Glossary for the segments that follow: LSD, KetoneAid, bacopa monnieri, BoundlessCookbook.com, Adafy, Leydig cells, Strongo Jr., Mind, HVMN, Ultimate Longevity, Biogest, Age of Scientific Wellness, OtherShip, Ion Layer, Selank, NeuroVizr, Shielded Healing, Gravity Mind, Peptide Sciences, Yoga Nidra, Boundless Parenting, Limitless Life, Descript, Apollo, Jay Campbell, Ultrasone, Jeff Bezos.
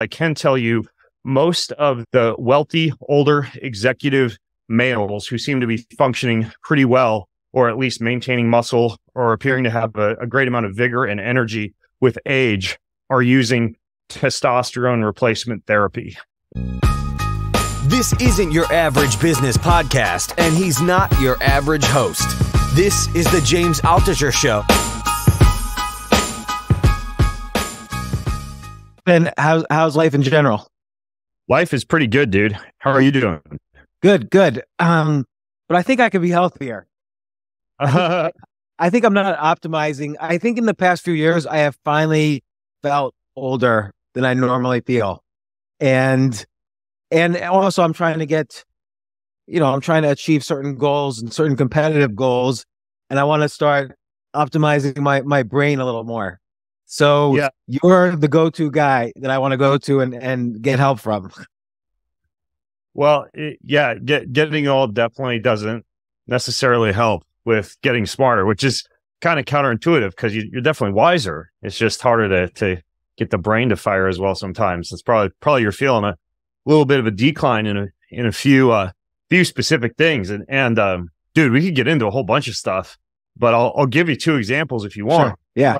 I can tell you most of the wealthy, older executive males who seem to be functioning pretty well, or at least maintaining muscle or appearing to have a great amount of vigor and energy with age, are using testosterone replacement therapy. This isn't your average business podcast, and he's not your average host. This is the James Altucher Show. And how's life in general? Life is pretty good, dude. How are you doing? Good, good. But I think I could be healthier. I think I'm not optimizing. I think in the past few years, I have finally felt older than I normally feel. And also I'm trying to get, you know, I'm trying to achieve certain goals and certain competitive goals. And I want to start optimizing my brain a little more. So yeah, You're the go-to guy that I want to go to and get help from. Well, getting old definitely doesn't necessarily help with getting smarter, which is kind of counterintuitive because you're definitely wiser. It's just harder to get the brain to fire as well sometimes. It's probably you're feeling a little bit of a decline in a few specific things. And dude, we could get into a whole bunch of stuff, but I'll give you two examples if you want. Sure. Yeah.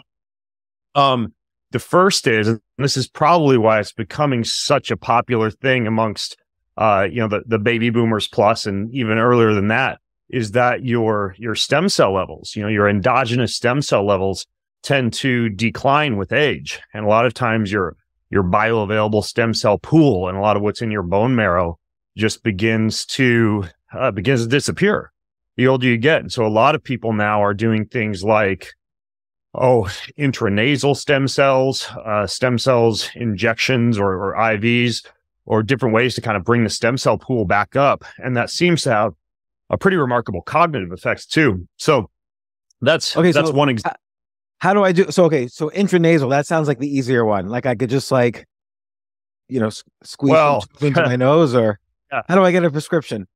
The first is, and this is probably why it's becoming such a popular thing amongst, the baby boomers plus, and even earlier than that, is that your stem cell levels, your endogenous stem cell levels tend to decline with age. And a lot of times your bioavailable stem cell pool and a lot of what's in your bone marrow just begins to disappear the older you get. And so a lot of people now are doing things like, intranasal stem cells, injections or IVs, or different ways to kind of bring the stem cell pool back up. And that seems to have a pretty remarkable cognitive effects too. So that's one example. How do I do? So intranasal, that sounds like the easier one. Like I could just squeeze into my nose, or how do I get a prescription?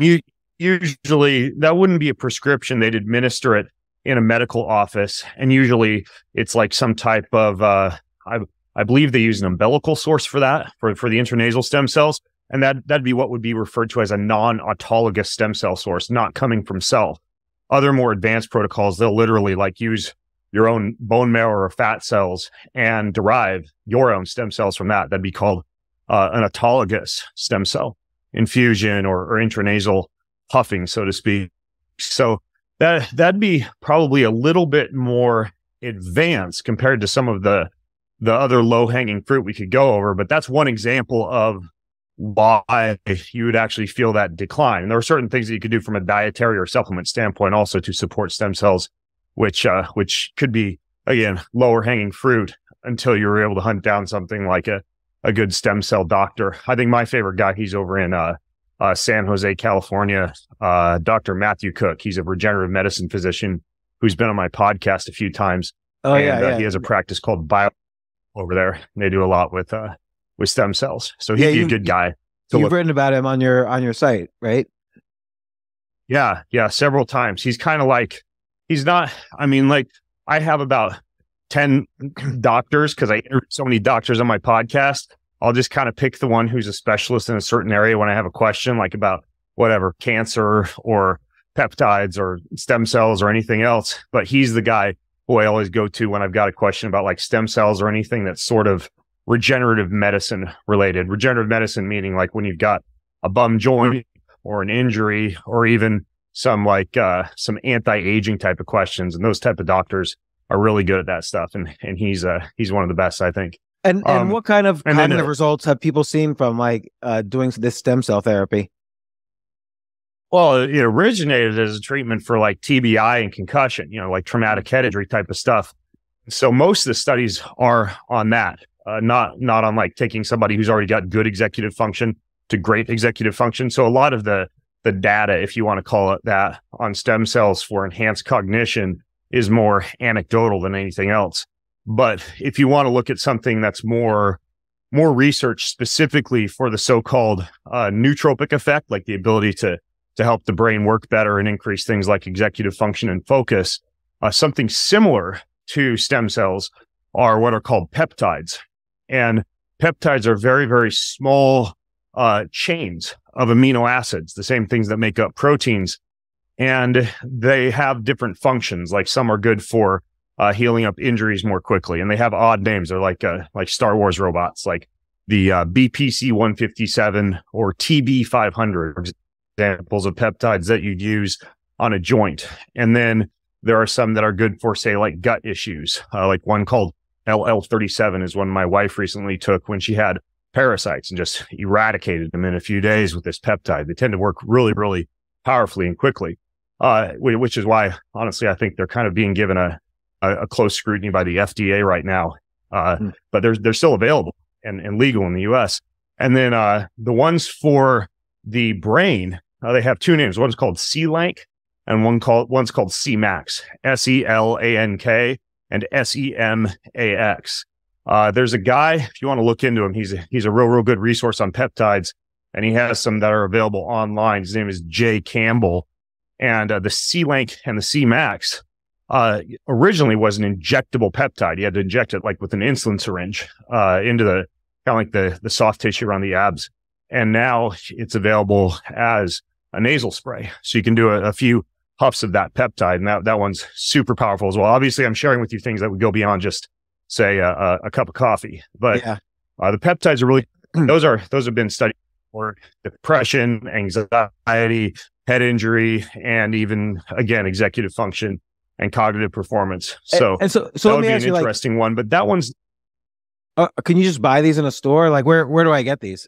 Usually that wouldn't be a prescription. They'd administer it in a medical office, and usually it's like some type of I believe they use an umbilical source for that, for the intranasal stem cells, and that'd be what would be referred to as a non-autologous stem cell source, not coming from cell. Other more advanced protocols, they'll literally use your own bone marrow or fat cells and derive your own stem cells from that. That'd be called an autologous stem cell infusion or intranasal puffing, so to speak. So that'd be probably a little bit more advanced compared to some of the other low-hanging fruit we could go over, but that's one example of why you would actually feel that decline. And there are certain things that you could do from a dietary or supplement standpoint also to support stem cells, which could be, again, lower-hanging fruit until you're able to hunt down something like a good stem cell doctor. I think my favorite guy, he's over in San Jose, California, Dr. Matthew Cook. He's a regenerative medicine physician who's been on my podcast a few times. Oh, and, yeah. He has a practice called Bio over there, and they do a lot with stem cells. So he'd be a good guy. You've written about him on your site, right? Yeah, several times. He's kind of I have about 10 doctors because I interview so many doctors on my podcast. I'll just kind of pick the one who's a specialist in a certain area when I have a question, like about whatever, cancer or peptides or stem cells or anything else. But he's the guy who I always go to when I've got a question about stem cells or anything that's sort of regenerative medicine related. Regenerative medicine meaning when you've got a bum joint or an injury, or even some anti-aging type of questions. And those type of doctors are really good at that stuff. And he's one of the best, I think. And what kind of cognitive results have people seen from doing this stem cell therapy? Well, it originated as a treatment for TBI and concussion, traumatic head injury type of stuff. So most of the studies are on that, not on taking somebody who's already got good executive function to great executive function. So a lot of the data, if you want to call it that, on stem cells for enhanced cognition is more anecdotal than anything else. But if you want to look at something that's more research specifically for the so-called nootropic effect, like the ability to help the brain work better and increase things like executive function and focus, something similar to stem cells are what are called peptides. And peptides are very, very small chains of amino acids, the same things that make up proteins. And they have different functions, like some are good for healing up injuries more quickly. And they have odd names. They're like Star Wars robots, like the BPC-157 or TB-500, examples of peptides that you'd use on a joint. And then there are some that are good for, say, like gut issues, like one called LL-37 is one my wife recently took when she had parasites and just eradicated them in a few days with this peptide. They tend to work really, really powerfully and quickly, which is why, honestly, I think they're kind of being given a close scrutiny by the FDA right now. But they're still available and legal in the U.S. And then the ones for the brain, they have two names. One's called Selank and one's called Semax, S-E-L-A-N-K and S-E-M-A-X. There's a guy, if you want to look into him, he's a real, real good resource on peptides, and he has some that are available online. His name is Jay Campbell. And the Selank and the Semax originally was an injectable peptide. You had to inject it like with an insulin syringe into the kind of like the soft tissue around the abs. And now it's available as a nasal spray. So you can do a few puffs of that peptide. And that one's super powerful as well. Obviously, I'm sharing with you things that would go beyond just, say, a cup of coffee. But yeah, the peptides are really, those have been studied for depression, anxiety, head injury, and even, again, executive function and cognitive performance. So, so that would be an interesting one. But that one's... can you just buy these in a store? Like, where do I get these?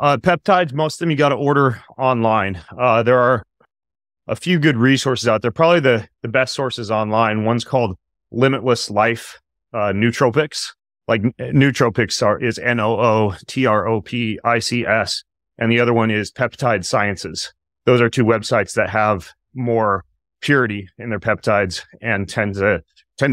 Peptides, most of them you got to order online. There are a few good resources out there. Probably the best sources online. One's called Limitless Life, Nootropics. Like Nootropics is N-O-O-T-R-O-P-I-C-S. And the other one is Peptide Sciences. Those are two websites that have more purity in their peptides and tend to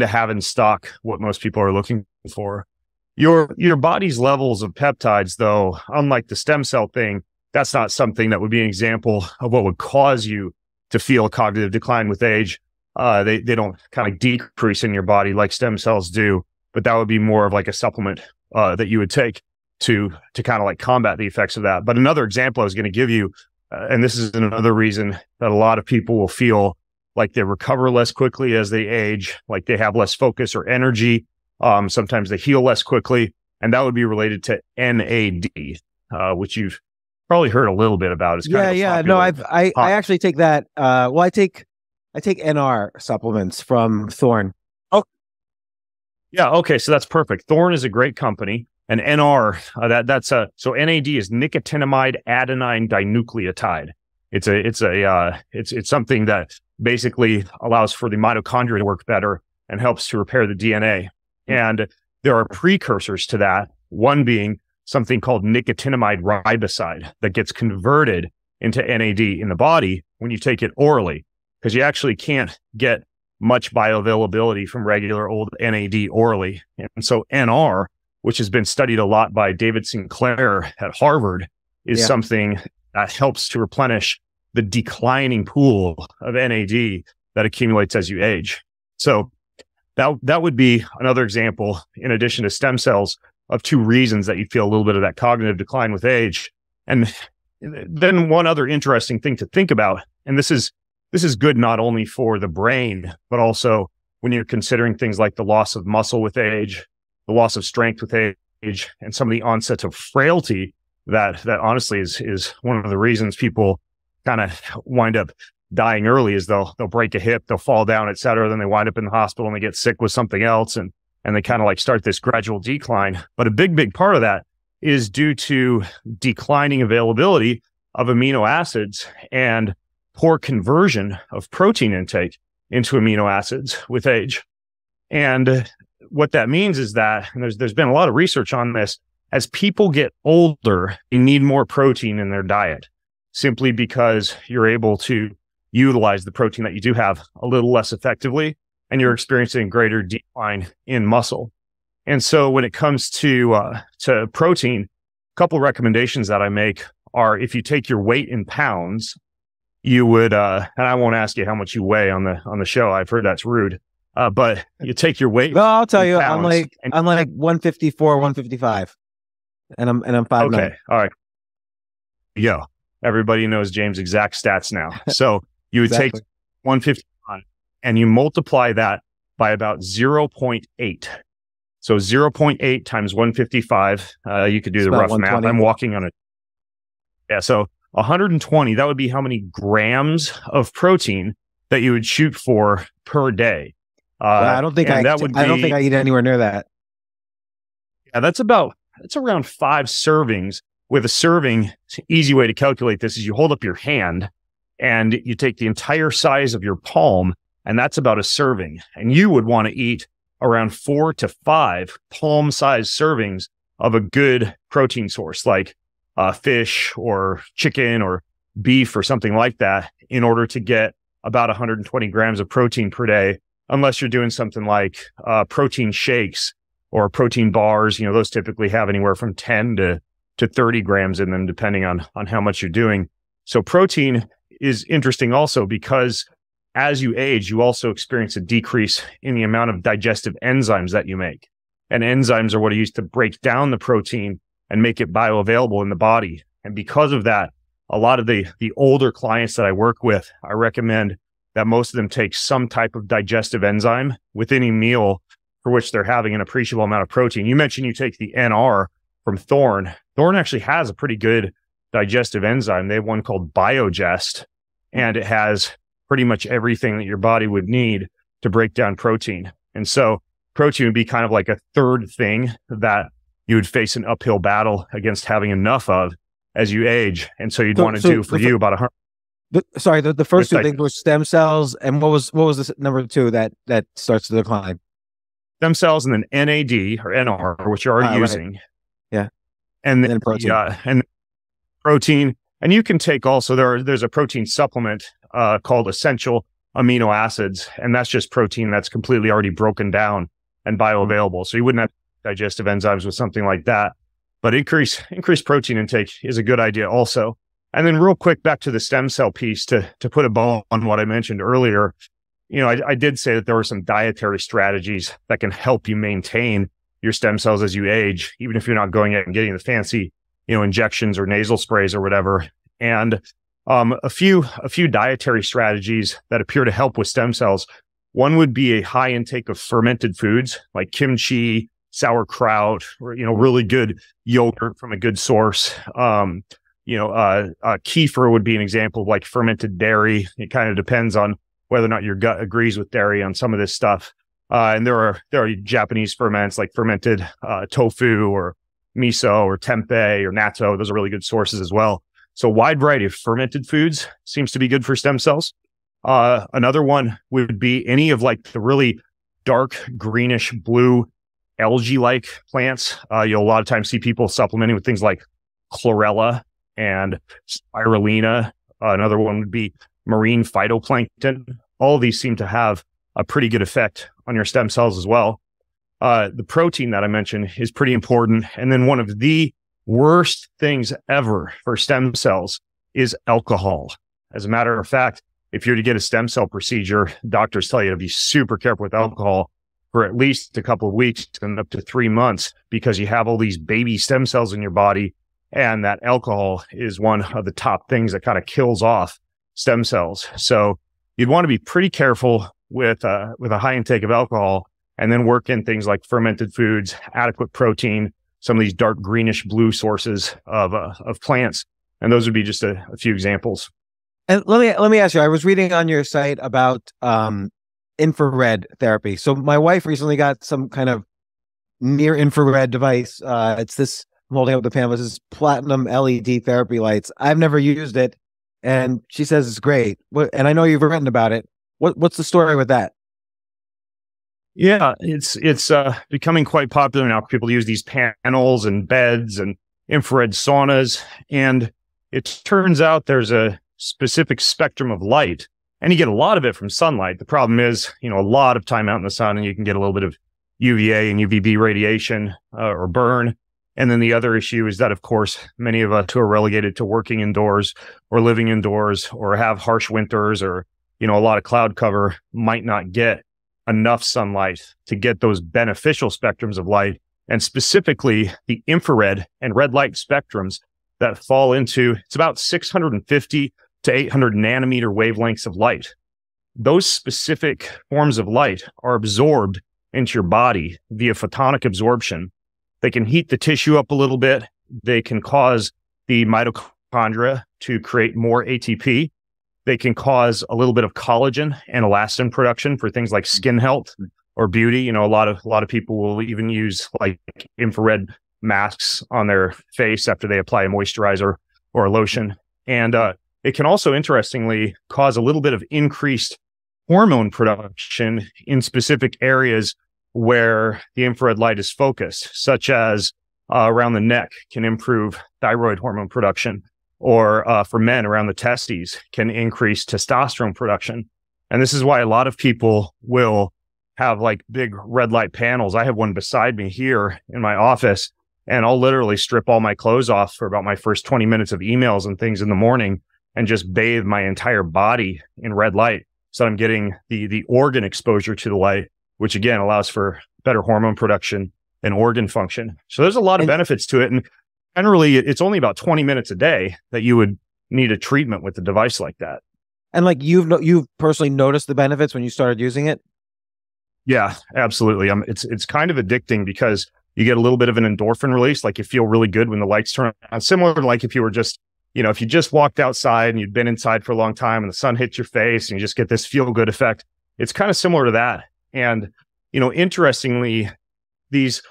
have in stock what most people are looking for. Your body's levels of peptides, though, unlike the stem cell thing, that's not something that would be an example of what would cause you to feel a cognitive decline with age. They don't kind of decrease in your body like stem cells do, but that would be more of like a supplement that you would take to kind of like combat the effects of that. But another example I was going to give you, and this is another reason that a lot of people will feel like they recover less quickly as they age, like they have less focus or energy. Sometimes they heal less quickly, and that would be related to NAD, which you've probably heard a little bit about. It's kind of popular. No, I actually take that. Well, I take NR supplements from Thorne. Oh, yeah. Okay, so that's perfect. Thorne is a great company, and NR so NAD is nicotinamide adenine dinucleotide. It's something that basically allows for the mitochondria to work better and helps to repair the DNA. And there are precursors to that, one being something called nicotinamide riboside that gets converted into NAD in the body when you take it orally, because you actually can't get much bioavailability from regular old NAD orally. And so NR, which has been studied a lot by David Sinclair at Harvard, is something that helps to replenish the declining pool of NAD that accumulates as you age. So that would be another example, in addition to stem cells, of two reasons that you feel a little bit of that cognitive decline with age. And then one other interesting thing to think about, and this is good not only for the brain, but also when you're considering things like the loss of muscle with age, the loss of strength with age, and some of the onsets of frailty that honestly is one of the reasons people kind of wind up dying early, is they'll break a hip, they'll fall down, et cetera. Then they wind up in the hospital and they get sick with something else. And they kind of like start this gradual decline. But a big, big part of that is due to declining availability of amino acids and poor conversion of protein intake into amino acids with age. And what that means is that, and there's been a lot of research on this, as people get older, they need more protein in their diet, simply because you're able to utilize the protein that you do have a little less effectively, and you're experiencing greater decline in muscle. And so when it comes to protein, a couple recommendations that I make are, if you take your weight in pounds, you would, and I won't ask you how much you weigh on the show, I've heard that's rude, But you take your weight. Well, I'll tell you, I'm like 154, 155, and I'm 5'9". Okay, all right. Yo, everybody knows James' exact stats now. So you would exactly. Take 155 and you multiply that by about 0.8. So 0.8 times 155. You could do it's the rough math. I'm walking on it. Yeah. So 120. That would be how many grams of protein that you would shoot for per day. Well, I don't think I eat anywhere near that. Yeah, that's around 5 servings. With a serving, an easy way to calculate this is you hold up your hand and you take the entire size of your palm, and that's about a serving. And you would want to eat around 4 to 5 palm-sized servings of a good protein source, like fish or chicken or beef or something like that, in order to get about 120 grams of protein per day, unless you're doing something like protein shakes or protein bars. You know, those typically have anywhere from 10 to 30 grams in them, depending on how much you're doing. So protein is interesting also because as you age, you also experience a decrease in the amount of digestive enzymes that you make. And enzymes are what are used to break down the protein and make it bioavailable in the body. And because of that, a lot of the older clients that I work with, I recommend that most of them take some type of digestive enzyme with any meal for which they're having an appreciable amount of protein. You mentioned you take the NR from Thorne. Thorne actually has a pretty good digestive enzyme. They have one called Biogest, and it has pretty much everything that your body would need to break down protein. And so protein would be kind of like a third thing that you would face an uphill battle against having enough of as you age. And so you'd want to do for you about 100. The first two things were stem cells. And what was this number 2 that starts to decline? Stem cells, and then NAD or NR, which you're already using. Right. Yeah. And then protein. And protein. And you can take also, there's a protein supplement called essential amino acids. And that's just protein that's completely already broken down and bioavailable. So you wouldn't have digestive enzymes with something like that. But increased protein intake is a good idea also. And then real quick, back to the stem cell piece to put a ball on what I mentioned earlier. You know, I did say that there are some dietary strategies that can help you maintain your stem cells as you age, even if you're not going out and getting the fancy, you know, injections or nasal sprays or whatever. And a few dietary strategies that appear to help with stem cells. One would be a high intake of fermented foods like kimchi, sauerkraut, or, you know, really good yogurt from a good source. Kefir would be an example of like fermented dairy. It kind of depends on whether or not your gut agrees with dairy on some of this stuff. And there are Japanese ferments like fermented tofu or miso or tempeh or natto. Those are really good sources as well. So wide variety of fermented foods seems to be good for stem cells. Another one would be any of like the really dark greenish blue algae-like plants. You'll a lot of times see people supplementing with things like chlorella and spirulina. Another one would be marine phytoplankton. All these seem to have a pretty good effect on your stem cells as well. The protein that I mentioned is pretty important. And then one of the worst things ever for stem cells is alcohol. As a matter of fact, if you're to get a stem cell procedure, doctors tell you to be super careful with alcohol for at least a couple of weeks and up to 3 months, because you have all these baby stem cells in your body. And that alcohol is one of the top things that kind of kills off stem cells. So you'd want to be pretty careful with a high intake of alcohol, and then work in things like fermented foods, adequate protein, some of these dark greenish blue sources of plants. And those would be just a few examples. And let me ask you, I was reading on your site about infrared therapy. So my wife recently got some kind of near infrared device. It's this, I'm holding up the panel, this is platinum LED therapy lights. I've never used it. And she says it's great. And I know you've written about it. What's the story with that? Yeah, it's becoming quite popular now. People use these panels and beds and infrared saunas, and it turns out there's a specific spectrum of light, and you get a lot of it from sunlight. The problem is, you know, a lot of time out in the sun, and you can get a little bit of UVA and UVB radiation or burn. And then the other issue is that, of course, many of us who are relegated to working indoors or living indoors or have harsh winters or, you know, a lot of cloud cover might not get enough sunlight to get those beneficial spectrums of light, and specifically the infrared and red light spectrums that fall into, it's about 650 to 800 nanometer wavelengths of light. Those specific forms of light are absorbed into your body via photonic absorption. They can heat the tissue up a little bit. They can cause the mitochondria to create more ATP. They can cause a little bit of collagen and elastin production for things like skin health or beauty. You know, a lot of people will even use like infrared masks on their face after they apply a moisturizer or a lotion. And it can also, interestingly, cause a little bit of increased hormone production in specific areas where the infrared light is focused, such as around the neck can improve thyroid hormone production, or for men around the testes can increase testosterone production. And this is why a lot of people will have like big red light panels. I have one beside me here in my office, and I'll literally strip all my clothes off for about my first 20 minutes of emails and things in the morning and just bathe my entire body in red light. So I'm getting the organ exposure to the light, which again allows for better hormone production and organ function. So there's a lot of benefits to it. And generally, it's only about 20 minutes a day that you would need a treatment with a device like that. And like you've personally noticed the benefits when you started using it? Yeah, absolutely. It's kind of addicting because you get a little bit of an endorphin release. Like you feel really good when the lights turn on. Similar to like if you were just, you know, if you just walked outside and you'd been inside for a long time and the sun hits your face and you just get this feel good effect. It's kind of similar to that. And, you know, interestingly, these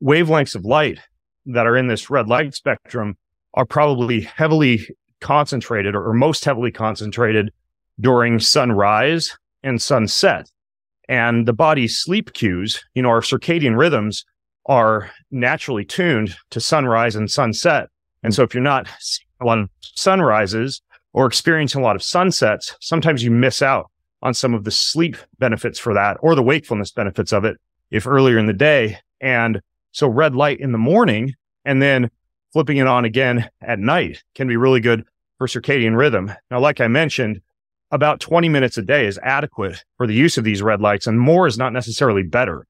wavelengths of light that are in this red light spectrum are probably heavily concentrated or most heavily concentrated during sunrise and sunset. And the body's sleep cues, you know, our circadian rhythms are naturally tuned to sunrise and sunset. And so if you're not seeing a lot of sunrises or experiencing a lot of sunsets, sometimes you miss out on some of the sleep benefits for that or the wakefulness benefits of it if earlier in the day. And so red light in the morning and then flipping it on again at night can be really good for circadian rhythm. Now, like I mentioned, about 20 minutes a day is adequate for the use of these red lights, and more is not necessarily better.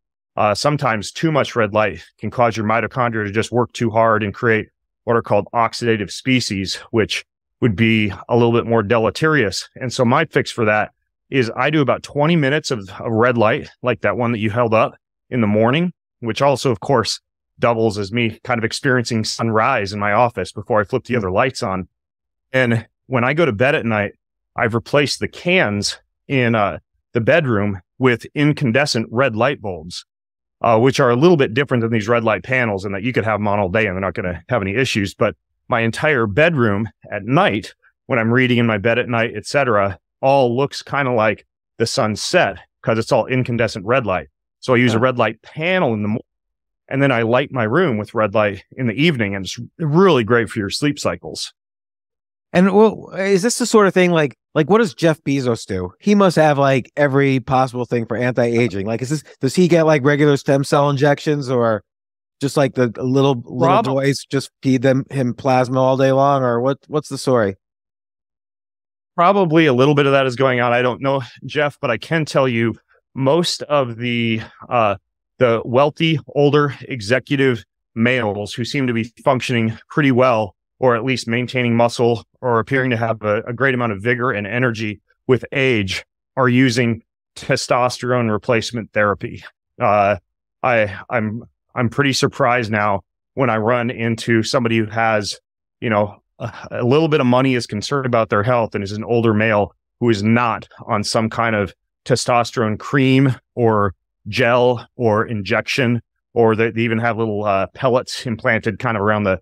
Sometimes too much red light can cause your mitochondria to just work too hard and create what are called oxidative species, which would be a little bit more deleterious. And so my fix for that is I do about 20 minutes of red light, like that one that you held up in the morning, which also, of course, doubles as me kind of experiencing sunrise in my office before I flip the other lights on. And when I go to bed at night, I've replaced the cans in the bedroom with incandescent red light bulbs, which are a little bit different than these red light panels, and that you could have them on all day and they're not going to have any issues. But my entire bedroom at night, when I'm reading in my bed at night, etc., all looks kind of like the sunset because it's all incandescent red light. So I use a red light panel in the morning, and then I light my room with red light in the evening, and it's really great for your sleep cycles. And well, is this the sort of thing like what does Jeff Bezos do? He must have like every possible thing for anti-aging. Like, does he get like regular stem cell injections, or just like the little boys just feed him plasma all day long, or what's the story? Probably a little bit of that is going on. I don't know, Jeff, but I can tell you most of the wealthy, older executive males who seem to be functioning pretty well, or at least maintaining muscle or appearing to have a great amount of vigor and energy with age, are using testosterone replacement therapy. I'm pretty surprised now when I run into somebody who has, you know, a little bit of money, is concerned about their health, and is an older male who is not on some kind of testosterone cream or gel or injection, or they even have little pellets implanted kind of around the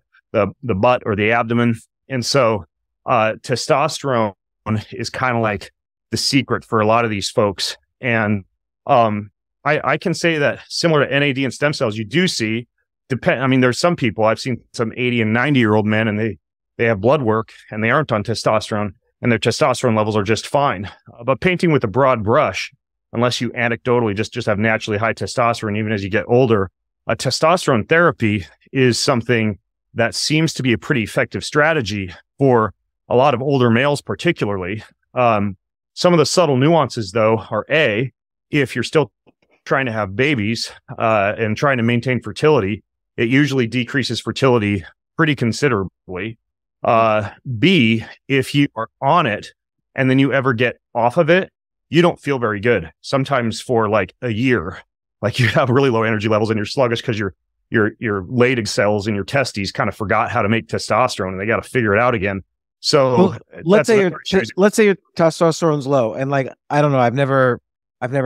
butt or the abdomen. And so testosterone is kind of like the secret for a lot of these folks. And I can say that, similar to NAD and stem cells, you do see, I mean, there's some people, I've seen some 80 and 90-year-old men, and they have blood work and they aren't on testosterone, and their testosterone levels are just fine. But painting with a broad brush, unless you anecdotally just have naturally high testosterone, even as you get older, a testosterone therapy is something that seems to be a pretty effective strategy for a lot of older males, particularly. Some of the subtle nuances, though, are A, if you're still trying to have babies and trying to maintain fertility, it usually decreases fertility pretty considerably. B, if you are on it and then you ever get off of it, you don't feel very good. Sometimes for like a year, like you have really low energy levels and you're sluggish because your Leydig cells in your testes kind of forgot how to make testosterone and they got to figure it out again. So well, let's say your testosterone's low, and like, I don't know, I've never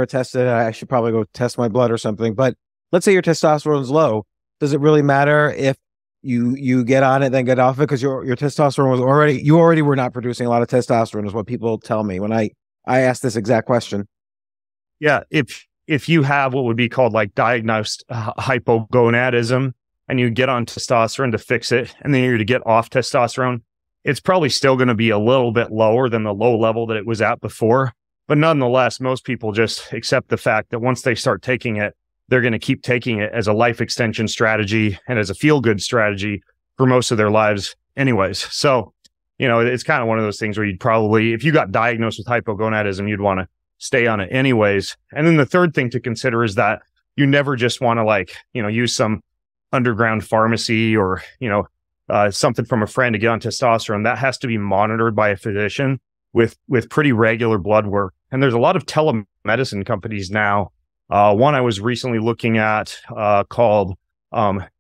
tested it. I should probably go test my blood or something, but let's say your testosterone's low. Does it really matter if you get on it, then get off it? Because your testosterone was already, you already were not producing a lot of testosterone is what people tell me when I ask this exact question. Yeah. If you have what would be called like diagnosed hypogonadism and you get on testosterone to fix it, and then you're to get off testosterone, it's probably still going to be a little bit lower than the low level that it was at before. But nonetheless, most people just accept the fact that once they start taking it, they're going to keep taking it as a life extension strategy and as a feel-good strategy for most of their lives anyways. So, you know, it's kind of one of those things where you'd probably, if you got diagnosed with hypogonadism, you'd want to stay on it anyways. And then the third thing to consider is that you never just want to like, you know, use some underground pharmacy or, you know, something from a friend to get on testosterone. That has to be monitored by a physician with pretty regular blood work. And there's a lot of telemedicine companies now. One I was recently looking at called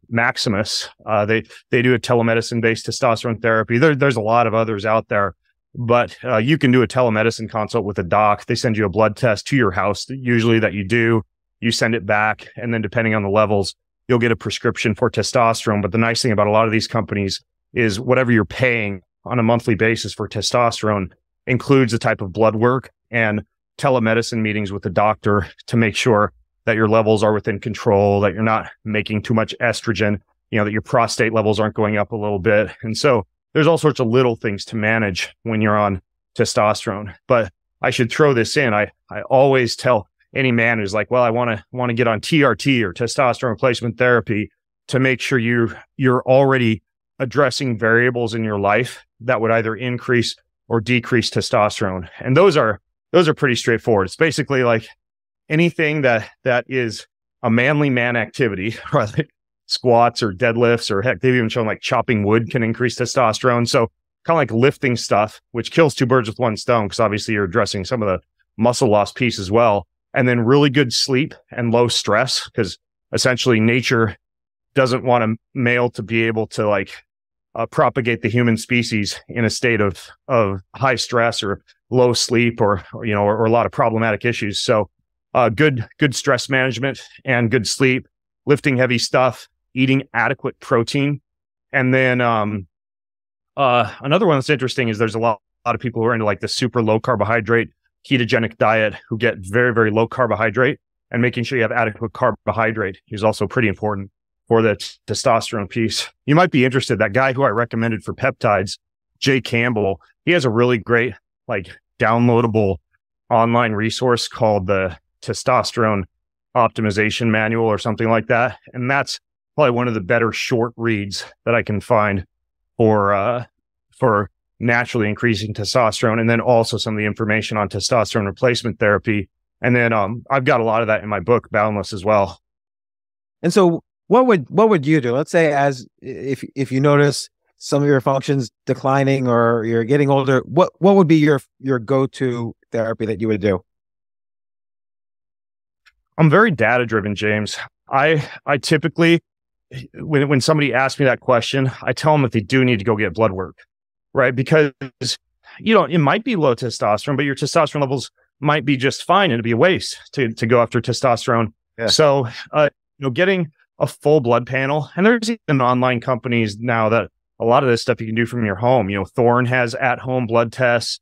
Maximus. They do a telemedicine-based testosterone therapy. There's a lot of others out there, but you can do a telemedicine consult with a doc. They send you a blood test to your house, usually that you do. You send it back, and then depending on the levels, you'll get a prescription for testosterone. But the nice thing about a lot of these companies is whatever you're paying on a monthly basis for testosterone includes the type of blood work and telemedicine meetings with the doctor to make sure that your levels are within control, that you're not making too much estrogen, you know, that your prostate levels aren't going up a little bit. And so there's all sorts of little things to manage when you're on testosterone. But I should throw this in. I always tell any man who's like, well, I want to get on TRT or testosterone replacement therapy, to make sure you're already addressing variables in your life that would either increase or decrease testosterone. And those are pretty straightforward. It's basically like anything that is a manly man activity, right? Like squats or deadlifts, or heck, they've even shown like chopping wood can increase testosterone. So kind of like lifting stuff, which kills two birds with one stone, because obviously you're addressing some of the muscle loss piece as well. And then really good sleep and low stress, because essentially nature doesn't want a male to be able to like propagate the human species in a state of high stress or low sleep or a lot of problematic issues. So good stress management and good sleep, lifting heavy stuff, eating adequate protein. And then another one that's interesting is there's a lot of people who are into like the super low carbohydrate ketogenic diet who get very, very low carbohydrate, and making sure you have adequate carbohydrate is also pretty important for the testosterone piece. You might be interested, that guy who I recommended for peptides, Jay Campbell, he has a really great like downloadable online resource called the Testosterone Optimization Manual or something like that. And that's probably one of the better short reads that I can find for naturally increasing testosterone, and then also some of the information on testosterone replacement therapy. And then I've got a lot of that in my book, Boundless, as well. And so what would you do? Let's say if you notice some of your functions declining or you're getting older, what would be your go-to therapy that you would do? I'm very data-driven, James. I typically, when somebody asks me that question, I tell them that they do need to go get blood work, right? Because, you know, it might be low testosterone, but your testosterone levels might be just fine, and it'd be a waste to go after testosterone. Yeah. So, you know, getting a full blood panel, and there's even online companies now that a lot of this stuff you can do from your home. You know, Thorne has at-home blood tests,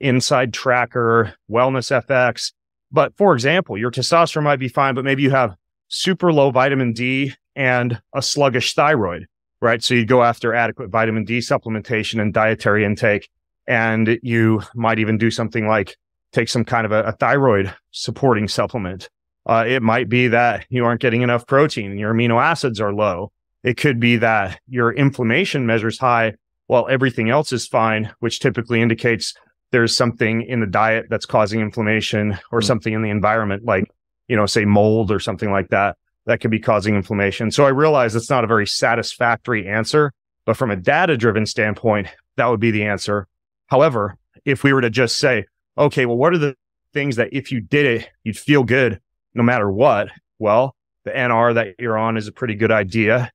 Inside Tracker, Wellness FX. But for example, your testosterone might be fine, but maybe you have super low vitamin D and a sluggish thyroid, right? So you'd go after adequate vitamin D supplementation and dietary intake. And you might even do something like take some kind of a thyroid supporting supplement. It might be that you aren't getting enough protein and your amino acids are low. It could be that your inflammation measures high while everything else is fine, which typically indicates there's something in the diet that's causing inflammation or something in the environment like you know, say mold or something like that, that could be causing inflammation. So I realize it's not a very satisfactory answer, but from a data-driven standpoint, that would be the answer. However, if we were to just say, okay, well, what are the things that if you did it, you'd feel good no matter what? Well, the NR that you're on is a pretty good idea.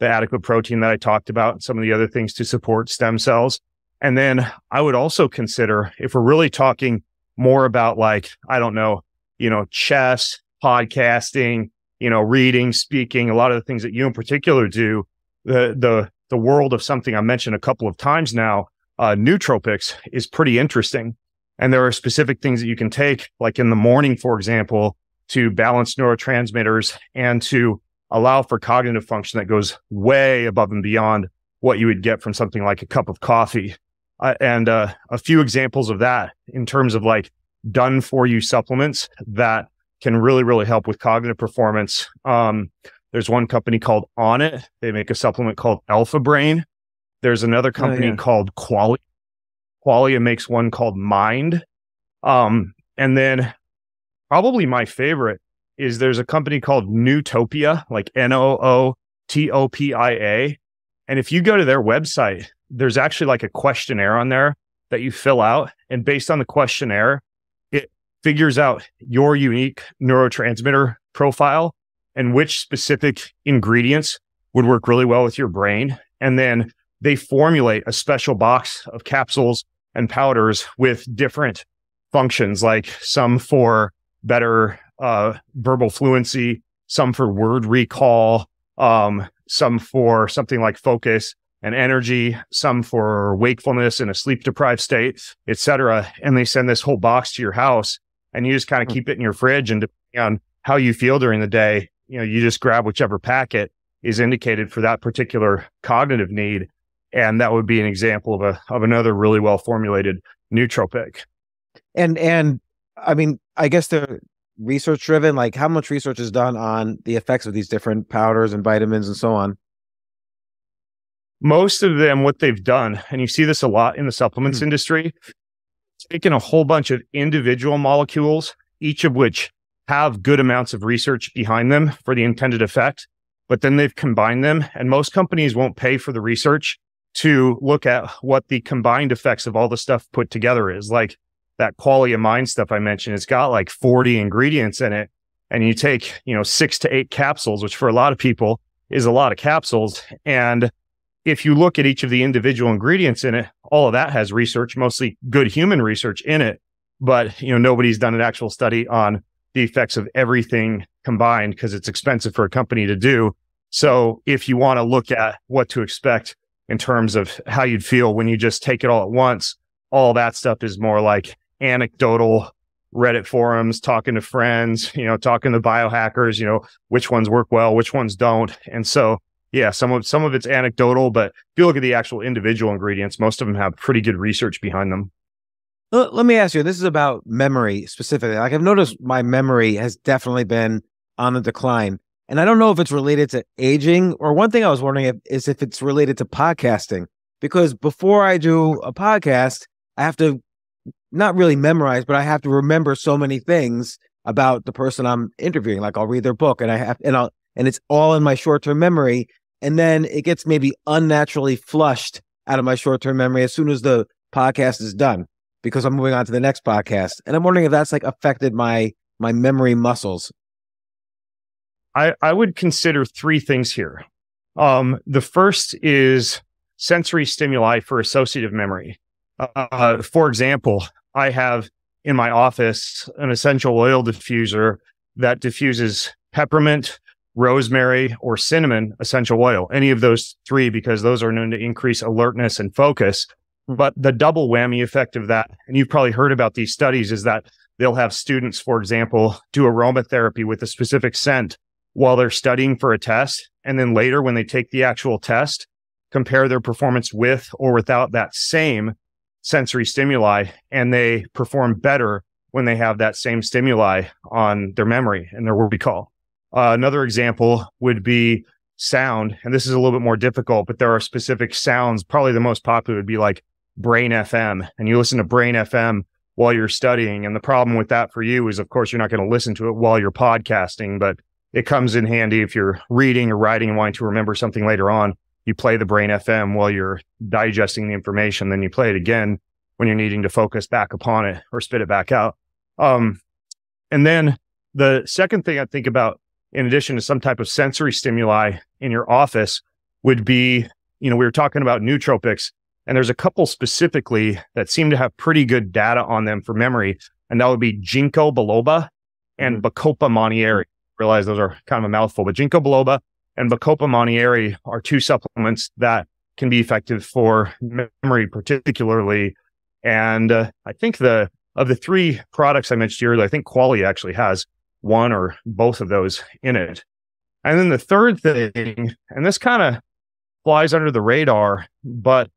The adequate protein that I talked about, and some of the other things to support stem cells. And then I would also consider, if we're really talking more about like, I don't know, you know, chess, podcasting, you know, reading, speaking, a lot of the things that you in particular do, the world of something I mentioned a couple of times now, nootropics is pretty interesting. And there are specific things that you can take, like in the morning, for example, to balance neurotransmitters and to allow for cognitive function that goes way above and beyond what you would get from something like a cup of coffee. And a few examples of that in terms of like done for you supplements that can really, really help with cognitive performance. There's one company called On It. They make a supplement called Alpha Brain. There's another company called Qualia. Qualia makes one called Mind. And then probably my favorite is there's a company called Nootopia, like Nootopia. And if you go to their website, there's actually like a questionnaire on there that you fill out. And based on the questionnaire, it figures out your unique neurotransmitter profile and which specific ingredients would work really well with your brain. And then they formulate a special box of capsules and powders with different functions, like some for better verbal fluency, some for word recall, some for something like focus and energy, some for wakefulness in a sleep deprived state, et cetera. And they send this whole box to your house and you just kind of keep it in your fridge. And depending on how you feel during the day, you know, you just grab whichever packet is indicated for that particular cognitive need. And that would be an example of another really well-formulated nootropic. And I mean, I guess they're research driven, like how much research is done on the effects of these different powders and vitamins and so on? Most of them, what they've done, and you see this a lot in the supplements industry, taking a whole bunch of individual molecules, each of which have good amounts of research behind them for the intended effect, but then they've combined them. And most companies won't pay for the research to look at what the combined effects of all the stuff put together is. Like that Qualia Mind stuff I mentioned, it's got like 40 ingredients in it. And you take, you know, 6 to 8 capsules, which for a lot of people is a lot of capsules. And if you look at each of the individual ingredients in it, all of that has research, mostly good human research in it. But, you know, nobody's done an actual study on the effects of everything combined because it's expensive for a company to do. So if you want to look at what to expect in terms of how you'd feel when you just take it all at once, all that stuff is more like anecdotal Reddit forums, talking to friends, you know, talking to biohackers, you know, which ones work well, which ones don't. And so, yeah, some of it's anecdotal, but if you look at the actual individual ingredients, most of them have pretty good research behind them. Let me ask you, this is about memory specifically. Like I've noticed my memory has definitely been on the decline. And I don't know if it's related to aging, or one thing I was wondering is if it's related to podcasting, because before I do a podcast, I have to not really memorize, but I have to remember so many things about the person I'm interviewing. Like I'll read their book and it's all in my short-term memory. And then it gets maybe unnaturally flushed out of my short-term memory as soon as the podcast is done, because I'm moving on to the next podcast. And I'm wondering if that's like affected my memory muscles. I would consider 3 things here. The first is sensory stimuli for associative memory. For example, I have in my office an essential oil diffuser that diffuses peppermint, rosemary, or cinnamon essential oil, any of those 3, because those are known to increase alertness and focus. But the double whammy effect of that, and you've probably heard about these studies, is that they'll have students, for example, do aromatherapy with a specific scent while they're studying for a test. And then later, when they take the actual test, compare their performance with or without that same sensory stimuli, and they perform better when they have that same stimuli on their memory and their recall. Another example would be sound, and this is a little bit more difficult, but there are specific sounds. Probably the most popular would be like Brain FM, and you listen to Brain FM while you're studying. And the problem with that for you is, of course, you're not going to listen to it while you're podcasting, but it comes in handy if you're reading or writing and wanting to remember something later on. You play the Brain FM while you're digesting the information, then you play it again when you're needing to focus back upon it or spit it back out. And then the second thing I think about, in addition to some type of sensory stimuli in your office, would be, you know, we were talking about nootropics, and there's a couple specifically that seem to have pretty good data on them for memory, and that would be ginkgo biloba and bacopa monnieri. Realize those are kind of a mouthful, but ginkgo biloba and bacopa monnieri are two supplements that can be effective for memory particularly. And I think of the three products I mentioned earlier, I think Qualia actually has one or both of those in it. And then the third thing, and this kind of flies under the radar, but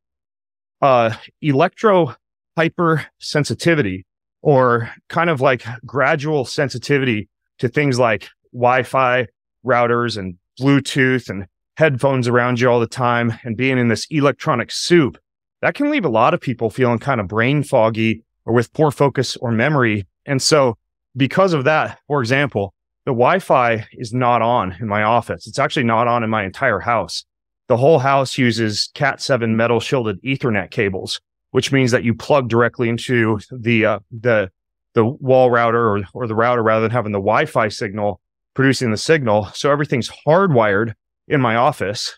electro hypersensitivity, or kind of like gradual sensitivity to things like Wi-Fi routers and Bluetooth and headphones around you all the time, and being in this electronic soup, that can leave a lot of people feeling kind of brain foggy or with poor focus or memory. And so because of that, for example, the Wi-Fi is not on in my office. It's actually not on in my entire house. The whole house uses Cat 7 metal shielded Ethernet cables, which means that you plug directly into the wall router or the router, rather than having the Wi-Fi signal producing the signal. So everything's hardwired in my office.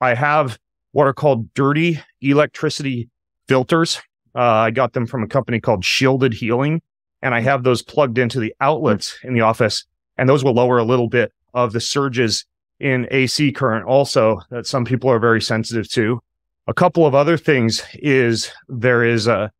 I have what are called dirty electricity filters. I got them from a company called Shielded Healing, and I have those plugged into the outlets in the office, and those will lower a little bit of the surges in AC current also that some people are very sensitive to. A couple of other things is there is a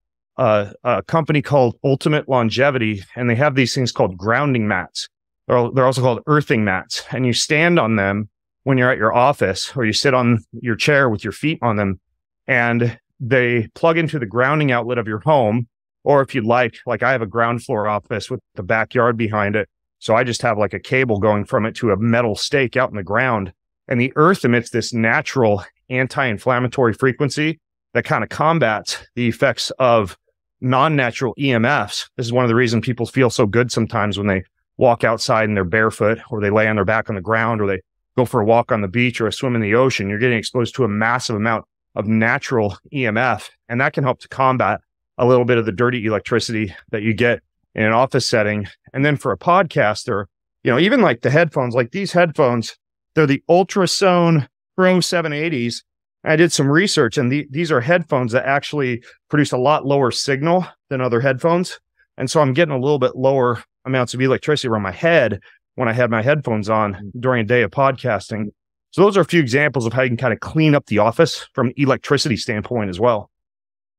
company called Ultimate Longevity, and they have these things called grounding mats. They're also called earthing mats, and you stand on them when you're at your office, or you sit on your chair with your feet on them, and they plug into the grounding outlet of your home. Or if you'd like I have a ground floor office with the backyard behind it, so I just have like a cable going from it to a metal stake out in the ground. And the earth emits this natural anti-inflammatory frequency that kind of combats the effects of non-natural EMFs. This is one of the reasons people feel so good sometimes when they walk outside and they're barefoot, or they lay on their back on the ground, or they go for a walk on the beach or a swim in the ocean. You're getting exposed to a massive amount of natural EMF, and that can help to combat a little bit of the dirty electricity that you get in an office setting. And then for a podcaster, you know, even like the headphones, like these headphones, they're the Ultrasone Pro 780s. I did some research, and these are headphones that actually produce a lot lower signal than other headphones. And so I'm getting a little bit lower amounts of electricity around my head when I had my headphones on during a day of podcasting. So those are a few examples of how you can kind of clean up the office from an electricity standpoint as well.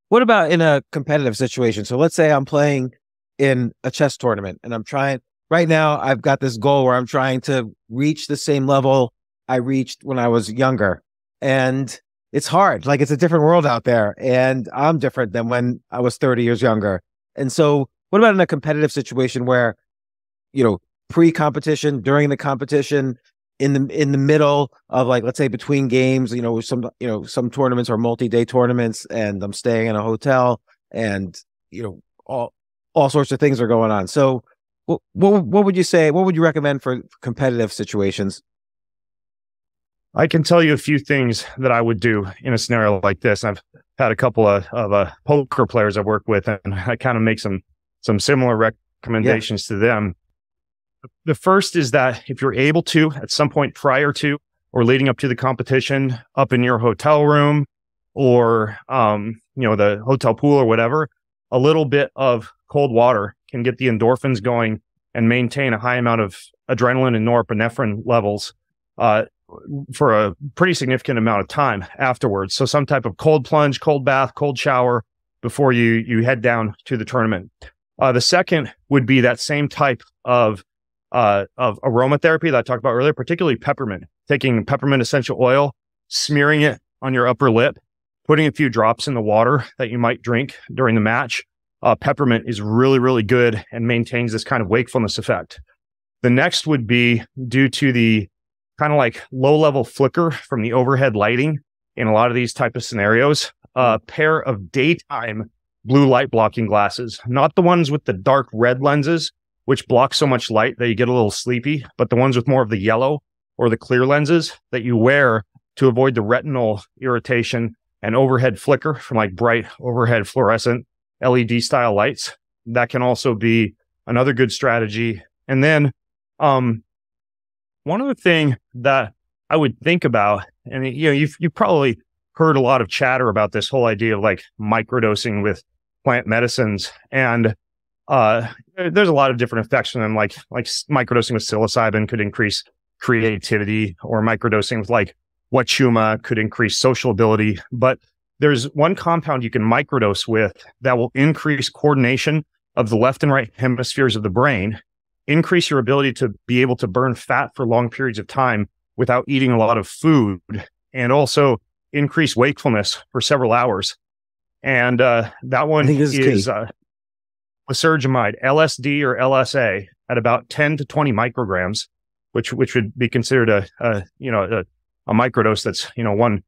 What about in a competitive situation? So let's say I'm playing in a chess tournament, and I'm trying right now, I've got this goal where I'm trying to reach the same level I reached when I was younger. And it's hard. Like, it's a different world out there, and I'm different than when I was 30 years younger. And so what about in a competitive situation where, you know, pre-competition, during the competition, in the middle of, like, let's say between games, you know, some tournaments are multi-day tournaments, and I'm staying in a hotel, and, you know, all sorts of things are going on. So what would you say, what would you recommend for competitive situations? I can tell you a few things that I would do in a scenario like this. I've had a couple of poker players I've worked with, and I kind of make some similar recommendations to them. The first is that if you're able to, at some point prior to or leading up to the competition, up in your hotel room or, you know, the hotel pool or whatever, a little bit of cold water can get the endorphins going and maintain a high amount of adrenaline and norepinephrine levels for a pretty significant amount of time afterwards. So some type of cold plunge, cold bath, cold shower before you head down to the tournament. The second would be that same type of aromatherapy that I talked about earlier, particularly peppermint. Taking peppermint essential oil, smearing it on your upper lip, putting a few drops in the water that you might drink during the match. Peppermint is really, really good and maintains this kind of wakefulness effect. The next would be, due to the kind of like low-level flicker from the overhead lighting in a lot of these type of scenarios, a pair of daytime blue light blocking glasses, not the ones with the dark red lenses, which block so much light that you get a little sleepy, but the ones with more of the yellow or the clear lenses that you wear to avoid the retinal irritation and overhead flicker from like bright overhead fluorescent LED style lights. That can also be another good strategy. And then one other thing that I would think about, and you've probably heard a lot of chatter about this whole idea of like microdosing with plant medicines, and there's a lot of different effects from them, like microdosing with psilocybin could increase creativity, or microdosing with like wachuma could increase social ability. But there's one compound you can microdose with that will increase coordination of the left and right hemispheres of the brain, increase your ability to be able to burn fat for long periods of time without eating a lot of food, and also increase wakefulness for several hours. And that one is lysergimide, LSD or LSA, at about 10 to 20 micrograms, which would be considered a microdose that's, 1/5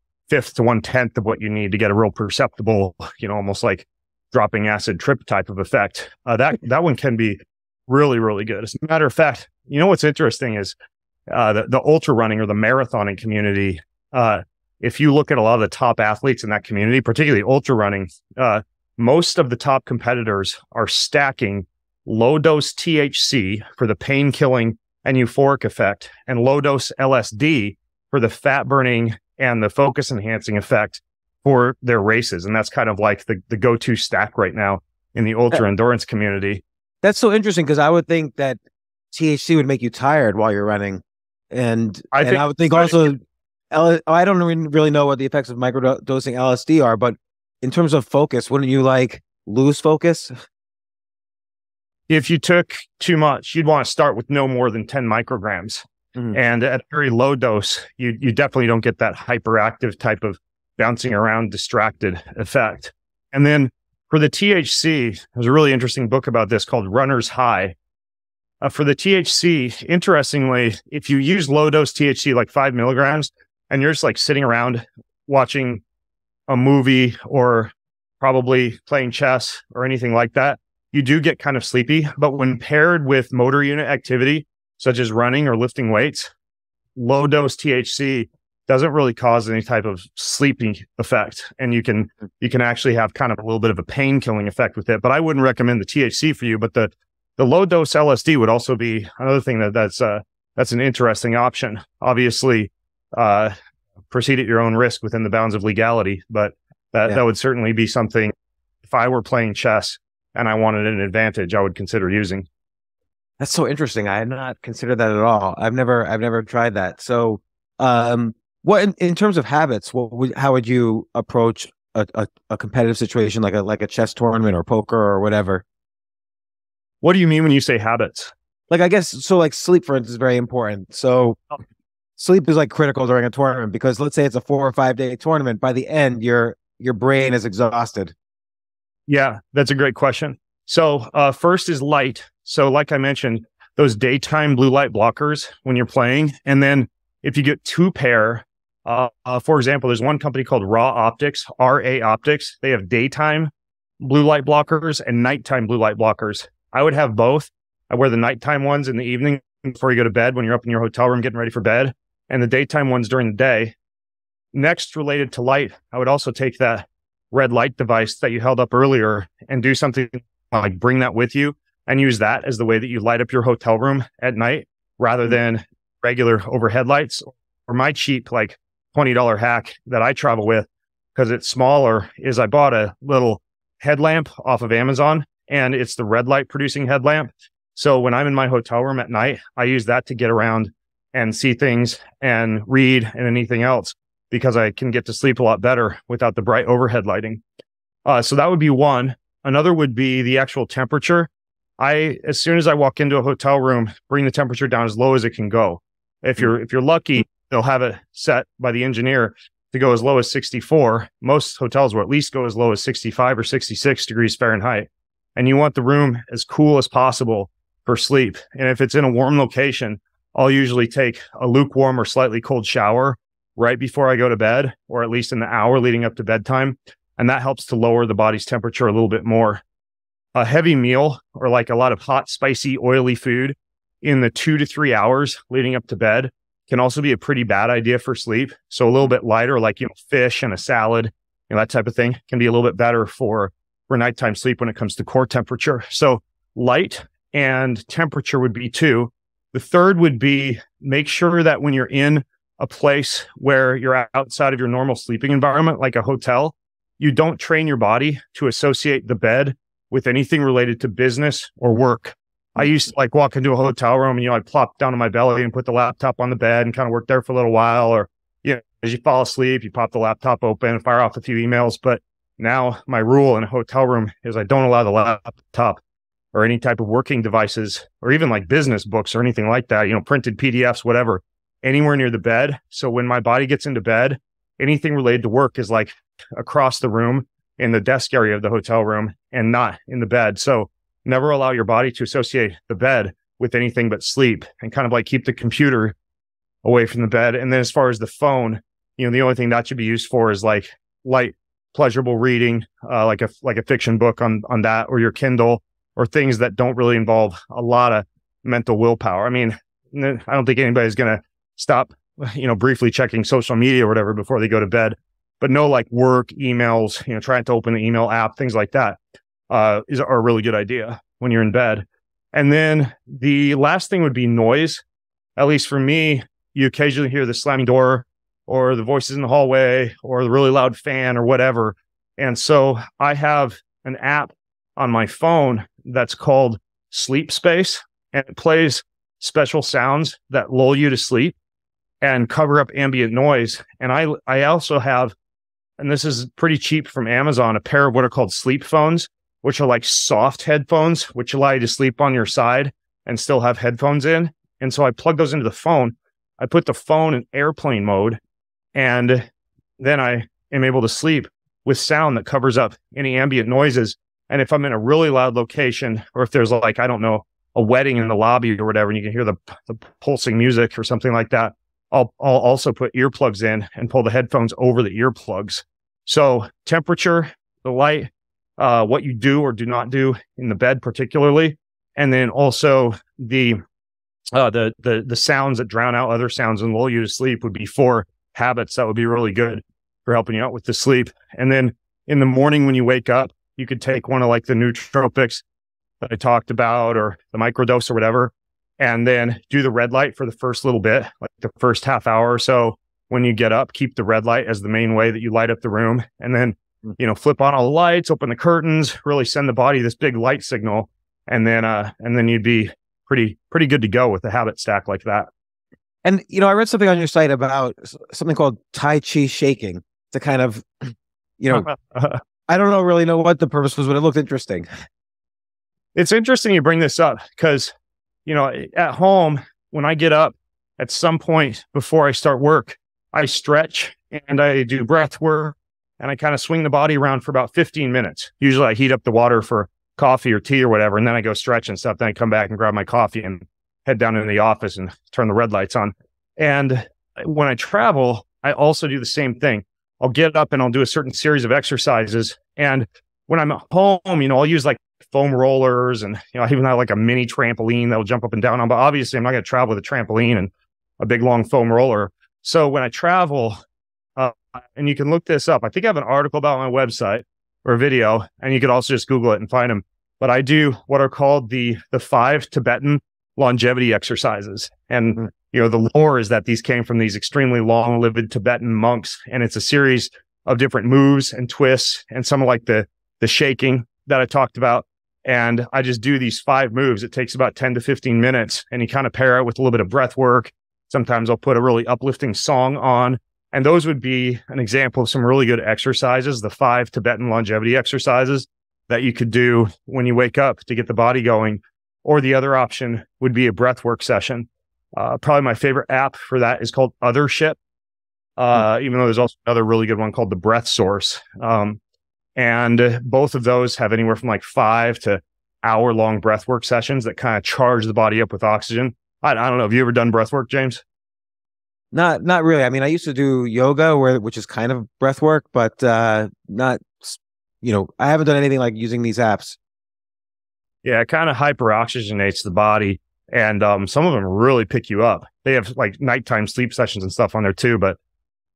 to 1/10 of what you need to get a real perceptible, almost like dropping acid trip type of effect. That one can be really, really good. As a matter of fact, what's interesting is the ultra running or the marathoning community. If you look at a lot of the top athletes in that community, particularly ultra running, most of the top competitors are stacking low dose THC for the pain killing and euphoric effect, and low dose LSD for the fat burning and the focus enhancing effect for their races. And that's kind of like the go-to stack right now in the ultra endurance community. That's so interesting, because I would think that THC would make you tired while you're running. I would think also, I don't really know what the effects of microdosing LSD are, but in terms of focus, wouldn't you like lose focus? If you took too much, you'd want to start with no more than 10 micrograms. Mm-hmm. And at a very low dose, you definitely don't get that hyperactive type of bouncing around, distracted effect. And then for the THC, there's a really interesting book about this called Runner's High. For the THC, interestingly, if you use low dose THC, like 5 milligrams, and you're just like sitting around watching a movie or probably playing chess or anything like that, you do get kind of sleepy. But when paired with motor unit activity, such as running or lifting weights, low dose THC doesn't really cause any type of sleeping effect. And you can actually have kind of a little bit of a pain killing effect with it. But I wouldn't recommend the THC for you. But the low dose LSD would also be another thing that's an interesting option. Obviously, proceed at your own risk within the bounds of legality. But that would certainly be something, if I were playing chess and I wanted an advantage, I would consider using. That's so interesting. I had not considered that at all. I've never tried that. So, what in terms of habits, how would you approach a competitive situation like a chess tournament or poker or whatever? What do you mean when you say habits? Like, I guess so. Like sleep, for instance, is very important. So, sleep is like critical during a tournament, because let's say it's a 4 or 5 day tournament. By the end, your brain is exhausted. Yeah, that's a great question. So, first is light. So like I mentioned, those daytime blue light blockers when you're playing. And then if you get two pair, for example, there's one company called Raw Optics, RA Optics. They have daytime blue light blockers and nighttime blue light blockers. I would have both. I wear the nighttime ones in the evening before you go to bed, when you're up in your hotel room getting ready for bed, and the daytime ones during the day. Next, related to light, I would also take that red light device that you held up earlier and do something like bring that with you and use that as the way that you light up your hotel room at night, rather than regular overhead lights. Or my cheap like $20 hack that I travel with, because it's smaller, is I bought a little headlamp off of Amazon, and it's the red light producing headlamp. So when I'm in my hotel room at night, I use that to get around and see things and read and anything else, because I can get to sleep a lot better without the bright overhead lighting. So that would be one. Another would be the actual temperature. As soon as I walk into a hotel room, bring the temperature down as low as it can go. If you're lucky, they'll have it set by the engineer to go as low as 64. Most hotels will at least go as low as 65 or 66 degrees Fahrenheit. And you want the room as cool as possible for sleep. And if it's in a warm location, I'll usually take a lukewarm or slightly cold shower right before I go to bed, or at least in the hour leading up to bedtime. and that helps to lower the body's temperature a little bit more. A heavy meal, or like a lot of hot, spicy, oily food in the 2 to 3 hours leading up to bed, can also be a pretty bad idea for sleep. So a little bit lighter, like, you know, fish and a salad, you know, that type of thing, can be a little bit better for nighttime sleep when it comes to core temperature. So light and temperature would be two. The third would be, make sure that when you're in a place where you're outside of your normal sleeping environment, like a hotel, you don't train your body to associate the bed with anything related to business or work. I used to like walk into a hotel room and, you know, I'd plop down on my belly and put the laptop on the bed and kind of work there for a little while. Or, you know, as you fall asleep, you pop the laptop open and fire off a few emails. But now my rule in a hotel room is I don't allow the laptop or any type of working devices or even like business books or anything like that, you know, printed PDFs, whatever, anywhere near the bed. So when my body gets into bed, anything related to work is like across the room in the desk area of the hotel room and not in the bed. So never allow your body to associate the bed with anything but sleep, and kind of like keep the computer away from the bed. And then as far as the phone, you know, the only thing that should be used for is like light, pleasurable reading, like a fiction book on that, or your Kindle, or things that don't really involve a lot of mental willpower. I mean, I don't think anybody's going to stop, you know, briefly checking social media or whatever before they go to bed, but no like work emails, you know, trying to open the email app, things like that. Are a really good idea when you're in bed. And then the last thing would be noise. At least for me, you occasionally hear the slamming door or the voices in the hallway or the really loud fan or whatever. And so I have an app on my phone that's called Sleep Space, and it plays special sounds that lull you to sleep and cover up ambient noise. And I also have, and this is pretty cheap from Amazon, a pair of what are called sleep phones, which are like soft headphones, which allow you to sleep on your side and still have headphones in. And so I plug those into the phone. I put the phone in airplane mode, and then I am able to sleep with sound that covers up any ambient noises. And if I'm in a really loud location, or if there's like, I don't know, a wedding in the lobby or whatever, and you can hear the pulsing music or something like that, I'll also put earplugs in and pull the headphones over the earplugs. So temperature, the light, what you do or do not do in the bed particularly, and then also the sounds that drown out other sounds and lull you to sleep would be four habits that would be really good for helping you out with the sleep. And then in the morning when you wake up, you could take one of like the nootropics that I talked about, or the microdose or whatever, and then do the red light for the first little bit, like the first half hour or so. When you get up, keep the red light as the main way that you light up the room, and then, you know, flip on all the lights, open the curtains, really send the body this big light signal. And then you'd be pretty good to go with a habit stack like that. And, you know, I read something on your site about something called Tai Chi shaking to kind of, you know, I don't really know what the purpose was, but it looked interesting. It's interesting you bring this up because, you know, at home, when I get up at some point before I start work, I stretch and I do breath work. And I kind of swing the body around for about 15 minutes. Usually I heat up the water for coffee or tea or whatever, and then I go stretch and stuff. Then I come back and grab my coffee and head down into the office and turn the red lights on. And when I travel, I also do the same thing. I'll get up and I'll do a certain series of exercises. And when I'm at home, you know, I'll use like foam rollers and, you know, I even have like a mini trampoline that will jump up and down on. But obviously I'm not going to travel with a trampoline and a big long foam roller. So when I travel, and you can look this up. I think I have an article about my website or a video, and you could also just Google it and find them. But I do what are called the five Tibetan longevity exercises. And, you know, the lore is that these came from these extremely long-lived Tibetan monks. And it's a series of different moves and twists and some of like the shaking that I talked about. And I just do these five moves. It takes about 10 to 15 minutes. And you kind of pair it with a little bit of breath work. Sometimes I'll put a really uplifting song on. And those would be an example of some really good exercises, the five Tibetan longevity exercises that you could do when you wake up to get the body going. Or the other option would be a breathwork session. Probably my favorite app for that is called Othership, even though there's also another really good one called the Breath Source. And both of those have anywhere from like 5 to hour-long breathwork sessions that kind of charge the body up with oxygen. I don't know. Have you ever done breathwork, James? Not really. I mean, I used to do yoga, which is kind of breath work, but not you know, I haven't done anything like using these apps. Yeah, it kind of hyperoxygenates the body. And some of them really pick you up. They have like nighttime sleep sessions and stuff on there too. But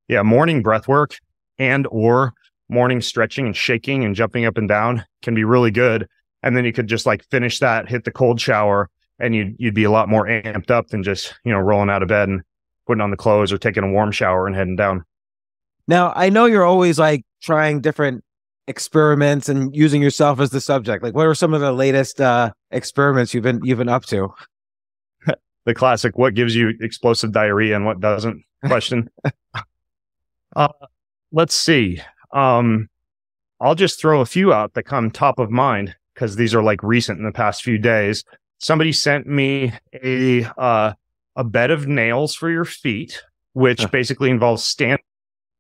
yeah, morning breath work and or morning stretching and shaking and jumping up and down can be really good. And then you could just like finish that, hit the cold shower, and you'd be a lot more amped up than just, you know, rolling out of bed and putting on the clothes or taking a warm shower and heading down. Now, I know you're always like trying different experiments and using yourself as the subject. Like, what are some of the latest experiments you've been up to? The classic, what gives you explosive diarrhea and what doesn't question. Let's see. I'll just throw a few out that come top of mind because these are like recent in the past few days. Somebody sent me a bed of nails for your feet, which basically involves standing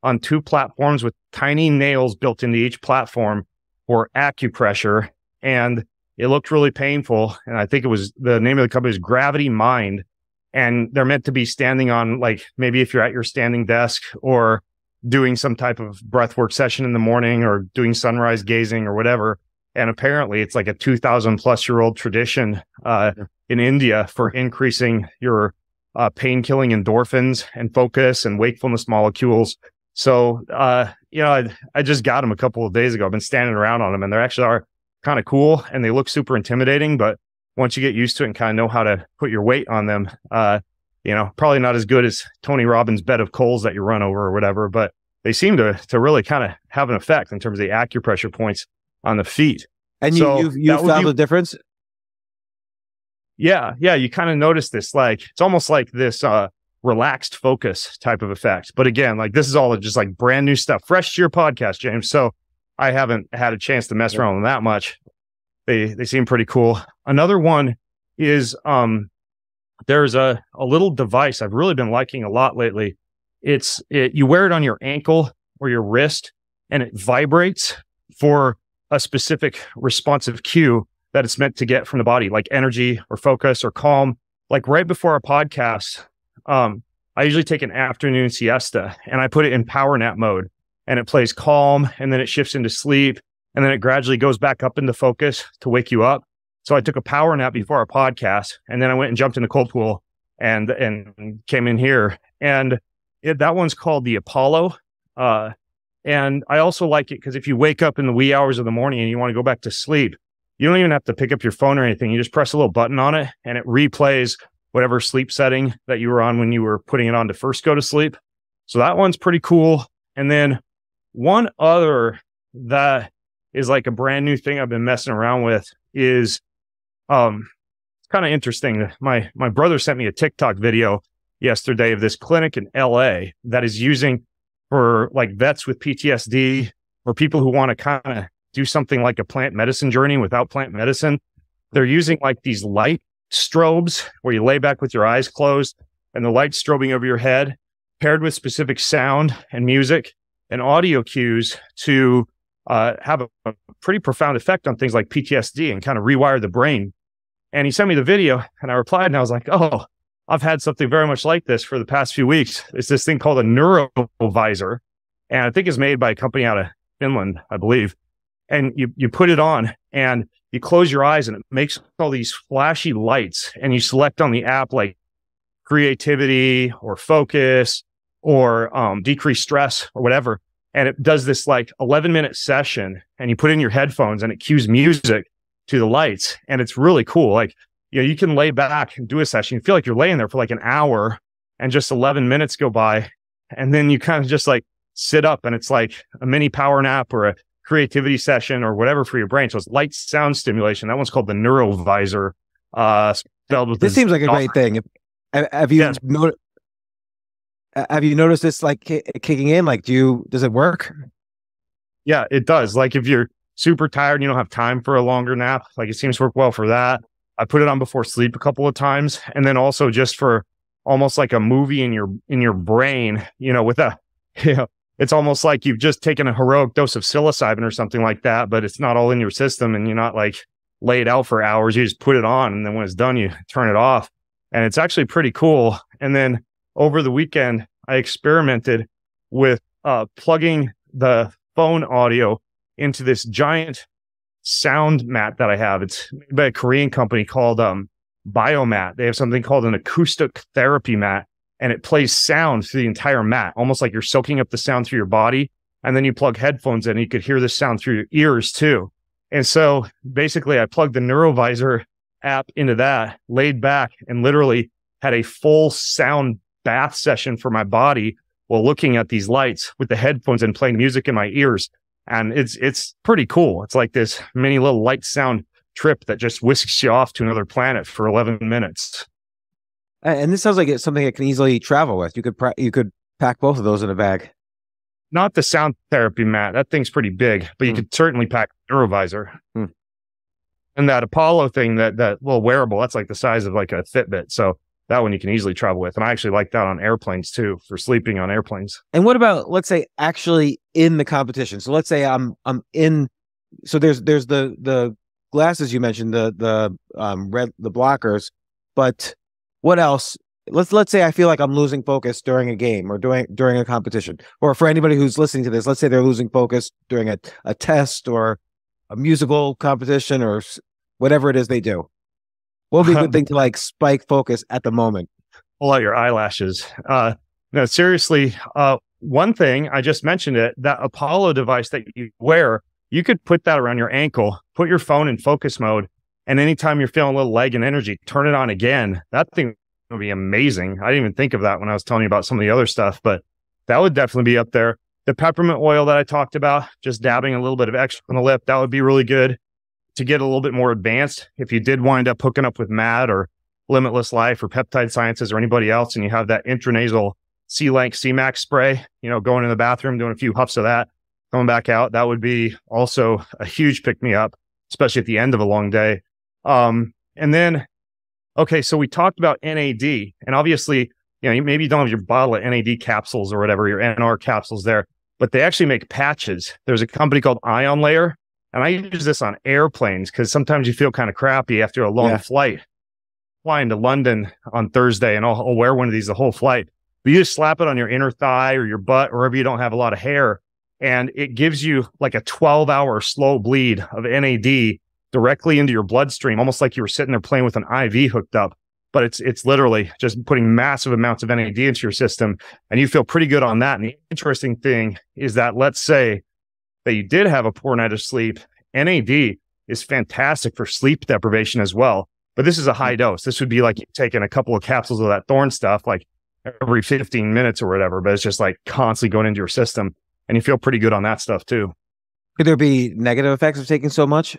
on two platforms with tiny nails built into each platform for acupressure. And it looked really painful. And I think it was, the name of the company is Gravity Mind. And they're meant to be standing on, like, maybe if you're at your standing desk or doing some type of breathwork session in the morning or doing sunrise gazing or whatever. And apparently it's like a 2000 plus year old tradition in India for increasing your pain killing endorphins and focus and wakefulness molecules. So, you know, I just got them a couple of days ago. I've been standing around on them, and they actually are kind of cool, and they look super intimidating, but once you get used to it and kind of know how to put your weight on them, you know, probably not as good as Tony Robbins' bed of coals that you run over or whatever, but they seem to really kind of have an effect in terms of the acupressure points on the feet. And so you found the difference? Yeah. You kind of notice this, like, it's almost like this relaxed focus type of effect. But again, like, this is all just like brand new stuff, fresh to your podcast, James. So I haven't had a chance to mess around with that much. They seem pretty cool. Another one is there's a little device I've really been liking a lot lately. You wear it on your ankle or your wrist, and it vibrates for a specific responsive cue that it's meant to get from the body, like energy or focus or calm. Like right before our podcast, I usually take an afternoon siesta and I put it in power nap mode. And it plays calm, and then it shifts into sleep, and then it gradually goes back up into focus to wake you up. So I took a power nap before our podcast, and then I went and jumped in the cold pool and came in here. And that one's called the Apollo. And I also like it because if you wake up in the wee hours of the morning and you want to go back to sleep, you don't even have to pick up your phone or anything. You just press a little button on it, and it replays whatever sleep setting that you were on when you were putting it on to first go to sleep. So that one's pretty cool. And then one other that is like a brand new thing I've been messing around with is it's kind of interesting. My brother sent me a TikTok video yesterday of this clinic in LA that is using for like vets with PTSD or people who want to kind of do something like a plant medicine journey without plant medicine. They're using like these light strobes where you lay back with your eyes closed and the light strobing over your head paired with specific sound and music and audio cues to have a pretty profound effect on things like PTSD and kind of rewire the brain. And he sent me the video and I replied and I was like, oh, I've had something very much like this for the past few weeks. It's this thing called a NeuroVizr. And I think it's made by a company out of Finland, I believe. And you put it on and you close your eyes and it makes all these flashy lights, and you select on the app like creativity or focus or decrease stress or whatever. And it does this like 11-minute session, and you put in your headphones and it cues music to the lights. And it's really cool. Like, you know, you can lay back and do a session. You feel like you're laying there for like an hour and just 11 minutes go by. And then you kind of just like sit up, and it's like a mini power nap or a creativity session or whatever for your brain. So it's light sound stimulation. That one's called the NeuroVizr. Spelled with this seems like a great thing. Have you noticed this like kicking in? Like, does it work? Yeah, it does. Like if you're super tired and you don't have time for a longer nap, like it seems to work well for that. I put it on before sleep a couple of times. And then also just for almost like a movie in your brain, you know, it's almost like you've just taken a heroic dose of psilocybin or something like that, but it's not all in your system and you're not like laid out for hours. You just put it on, and then when it's done, you turn it off. And it's actually pretty cool. And then over the weekend, I experimented with plugging the phone audio into this giant sound mat that I have. It's made by a Korean company called Bio mat. They have something called an acoustic therapy mat, and it plays sound through the entire mat, almost like you're soaking up the sound through your body. And then you plug headphones in and you could hear the sound through your ears too. And so basically I plugged the NeuroVizr app into that, laid back, and literally had a full sound bath session for my body while looking at these lights with the headphones and playing music in my ears. And it's pretty cool. It's like this mini little light sound trip that just whisks you off to another planet for 11 minutes. And this sounds like it's something that can easily travel with. You could pack both of those in a bag. Not the sound therapy mat. That thing's pretty big, but you could certainly pack NeuroVizr. And that Apollo thing, that little wearable, that's like the size of like a Fitbit. So that one you can easily travel with. And I actually like that on airplanes too, for sleeping on airplanes. And what about, let's say, actually in the competition? So let's say I'm in, so there's the glasses you mentioned, the blockers, but what else? Let's say I feel like I'm losing focus during a game or during a competition, or for anybody who's listening to this, let's say they're losing focus during a test or a musical competition or whatever it is they do. What would be a good thing to like spike focus at the moment? Pull out your eyelashes. No, seriously. One thing, I just mentioned it, that Apollo device that you wear, you could put that around your ankle, put your phone in focus mode, and anytime you're feeling a little lag in energy, turn it on again. That thing would be amazing. I didn't even think of that when I was telling you about some of the other stuff, but that would definitely be up there. The peppermint oil that I talked about, just dabbing a little bit of extra on the lip, that would be really good to get a little bit more advanced. If you did wind up hooking up with MAD or Limitless Life or Peptide Sciences or anybody else, and you have that intranasal Selank Semax spray, going in the bathroom, doing a few huffs of that, coming back out, that would be also a huge pick-me-up, especially at the end of a long day. And then, okay, so we talked about NAD, and obviously, maybe you don't have your bottle of NAD capsules or whatever, your NR capsules there, but they actually make patches. There's a company called Ion Layer, and I use this on airplanes because sometimes you feel kind of crappy after a long flight. Flying to London on Thursday, and I'll wear one of these the whole flight. But you just slap it on your inner thigh or your butt, or wherever you don't have a lot of hair, and it gives you like a 12-hour slow bleed of NAD directly into your bloodstream, almost like you were sitting there playing with an IV hooked up. But it's literally just putting massive amounts of NAD into your system, and you feel pretty good on that. And the interesting thing is that, let's say that you did have a poor night of sleep, NAD is fantastic for sleep deprivation as well. But this is a high dose. This would be like taking a couple of capsules of that thorn stuff like every 15 minutes or whatever, but it's just like constantly going into your system, and you feel pretty good on that stuff too. Could there be negative effects of taking so much?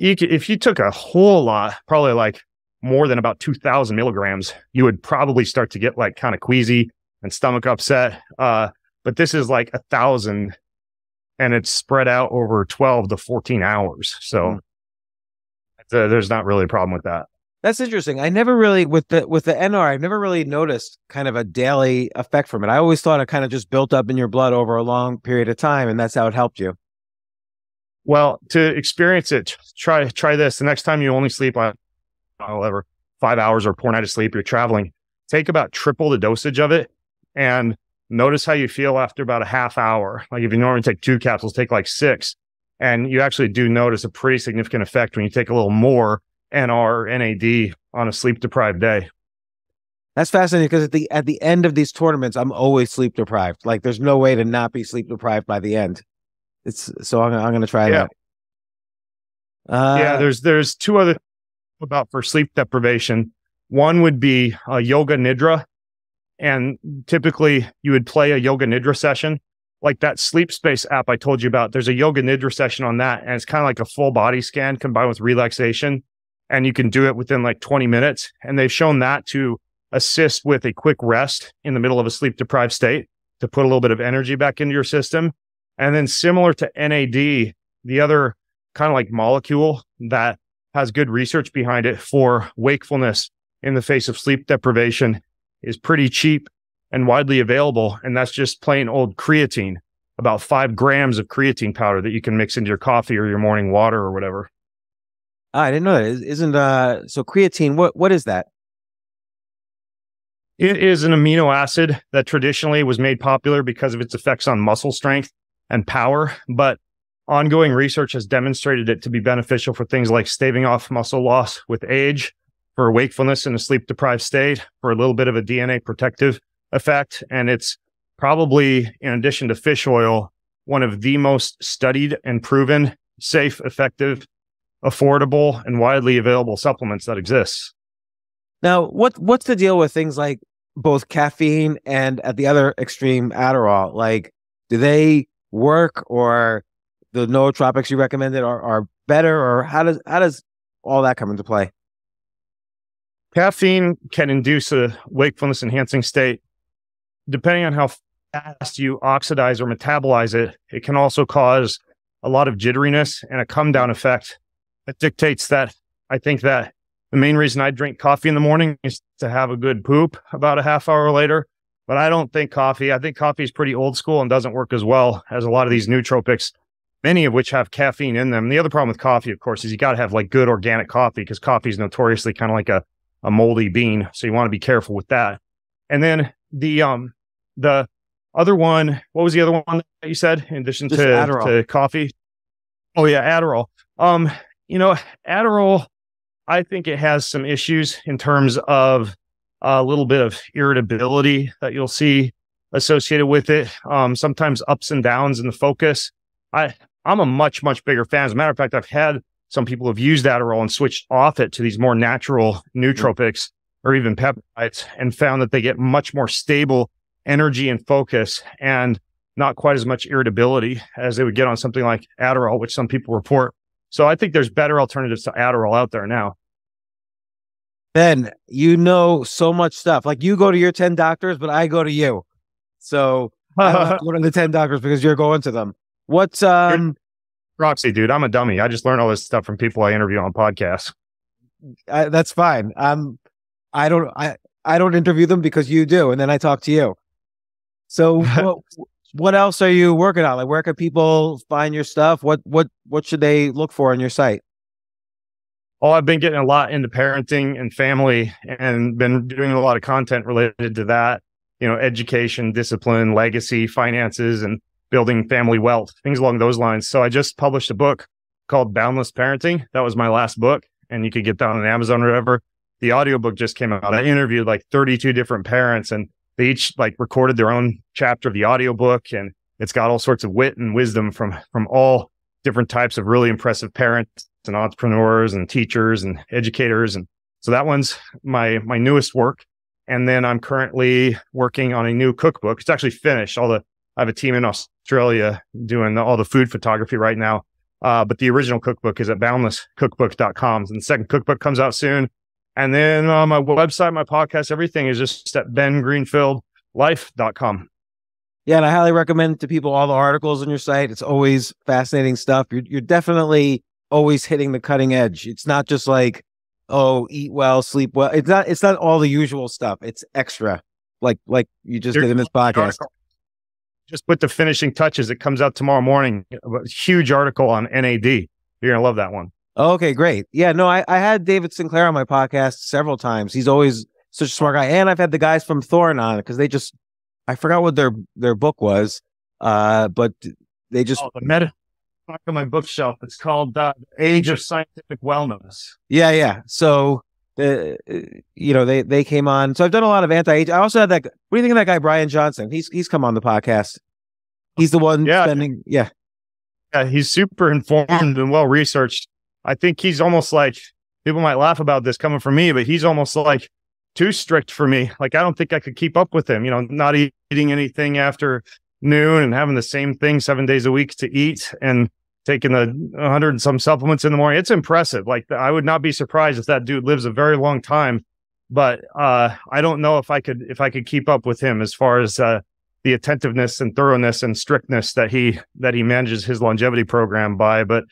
If you took a whole lot, probably like more than about 2,000 milligrams, you would probably start to get like kind of queasy and stomach upset. But this is like 1,000, and it's spread out over 12 to 14 hours. So there's not really a problem with that. That's interesting. I never really, with the NR, I've never really noticed kind of a daily effect from it. I always thought it kind of just built up in your blood over a long period of time, and that's how it helped you. Well, to experience it, try this. The next time you only sleep on, however, 5 hours or poor night of sleep, you're traveling, take about triple the dosage of it and notice how you feel after about a half hour. Like if you normally take 2 capsules, take like 6. And you actually do notice a pretty significant effect when you take a little more NR or NAD on a sleep-deprived day. That's fascinating, because at the end of these tournaments, I'm always sleep-deprived. Like there's no way to not be sleep-deprived by the end. I'm going to try that. There's 2 other about for sleep deprivation. One would be Yoga Nidra. And typically you would play a Yoga Nidra session. Like that Sleep Space app I told you about, there's a Yoga Nidra session on that. And it's kind of like a full body scan combined with relaxation. And you can do it within like 20 minutes. And they've shown that to assist with a quick rest in the middle of a sleep deprived state to put a little bit of energy back into your system. And then similar to NAD, the other kind of like molecule that has good research behind it for wakefulness in the face of sleep deprivation is pretty cheap and widely available. And that's just plain old creatine, about 5 grams of creatine powder that you can mix into your coffee or your morning water or whatever. I didn't know that. So creatine, what is that? It is an amino acid that traditionally was made popular because of its effects on muscle strength. and power, but ongoing research has demonstrated it to be beneficial for things like staving off muscle loss with age, for wakefulness in a sleep-deprived state, for a little bit of a DNA protective effect. And it's probably, in addition to fish oil, one of the most studied and proven, safe, effective, affordable, and widely available supplements that exists. Now, what's the deal with things like both caffeine and, at the other extreme, Adderall? Like, do they work, or the nootropics you recommended are better, or how does all that come into play? Caffeine can induce a wakefulness enhancing state. Depending on how fast you oxidize or metabolize it, it can also cause a lot of jitteriness and a come down effect. It dictates that. I think that the main reason I drink coffee in the morning is to have a good poop about a half hour later. But I think coffee is pretty old school and doesn't work as well as a lot of these nootropics, many of which have caffeine in them. And the other problem with coffee, of course, is you got to have like good organic coffee, because coffee is notoriously kind of like a moldy bean. So you want to be careful with that. And then the other one, what was the other one that you said in addition to coffee? Oh yeah, Adderall. Adderall, I think it has some issues in terms of a little bit of irritability that you'll see associated with it. Sometimes ups and downs in the focus. I'm a much, much bigger fan. As a matter of fact, I've had some people who've used Adderall and switched off it to these more natural nootropics or even peptides, and found that they get much more stable energy and focus and not quite as much irritability as they would get on something like Adderall, which some people report. So I think there's better alternatives to Adderall out there now. Ben, you know so much stuff. Like, you go to your 10 doctors, but I go to you. So I don't have to go to the 10 doctors because you're going to them. What's Roxy, dude, I'm a dummy. I just learn all this stuff from people I interview on podcasts. That's fine. I don't interview them because you do, and then I talk to you. So what else are you working on? Like, where can people find your stuff? What should they look for on your site? Oh, I've been getting a lot into parenting and family, and been doing a lot of content related to that. You know, education, discipline, legacy, finances, and building family wealth, things along those lines. So I just published a book called Boundless Parenting. That was my last book, and you could get that on Amazon or whatever. The audiobook just came out. I interviewed like 32 different parents, and they each like recorded their own chapter of the audiobook, and it's got all sorts of wit and wisdom from all different types of really impressive parents and entrepreneurs and teachers and educators. And so that one's my newest work. And then I'm currently working on a new cookbook. It's actually finished. I have a team in Australia doing all the food photography right now. But the original cookbook is at BoundlessCookbook.com, and the second cookbook comes out soon. And then my website, my podcast, everything is just at BenGreenfieldLife.com. Yeah, and I highly recommend to people all the articles on your site. It's always fascinating stuff. You're definitely always hitting the cutting edge. It's not just like, oh, eat well, sleep well. It's not all the usual stuff. It's extra, like you just did in this podcast. Just put the finishing touches. It comes out tomorrow morning. A huge article on NAD. You're going to love that one. Okay, great. Yeah, no, I had David Sinclair on my podcast several times. He's always such a smart guy. And I've had the guys from Thorne on it, because I forgot what their book was, but they just... Oh, the meta book on my bookshelf. It's called Age of Scientific Wellness. Yeah. So, they came on. So I've done a lot of anti-age. I also had that... What do you think of that guy, Brian Johnson? He's come on the podcast. He's the one spending... Yeah. Yeah, he's super informed and well-researched. I think he's almost like, people might laugh about this coming from me, but he's almost like too strict for me. Like, I don't think I could keep up with him, not eating anything after noon and having the same thing 7 days a week to eat, and taking 100 and some supplements in the morning. It's impressive. Like, I would not be surprised if that dude lives a very long time, but I don't know if I could keep up with him as far as the attentiveness and thoroughness and strictness that he manages his longevity program by. But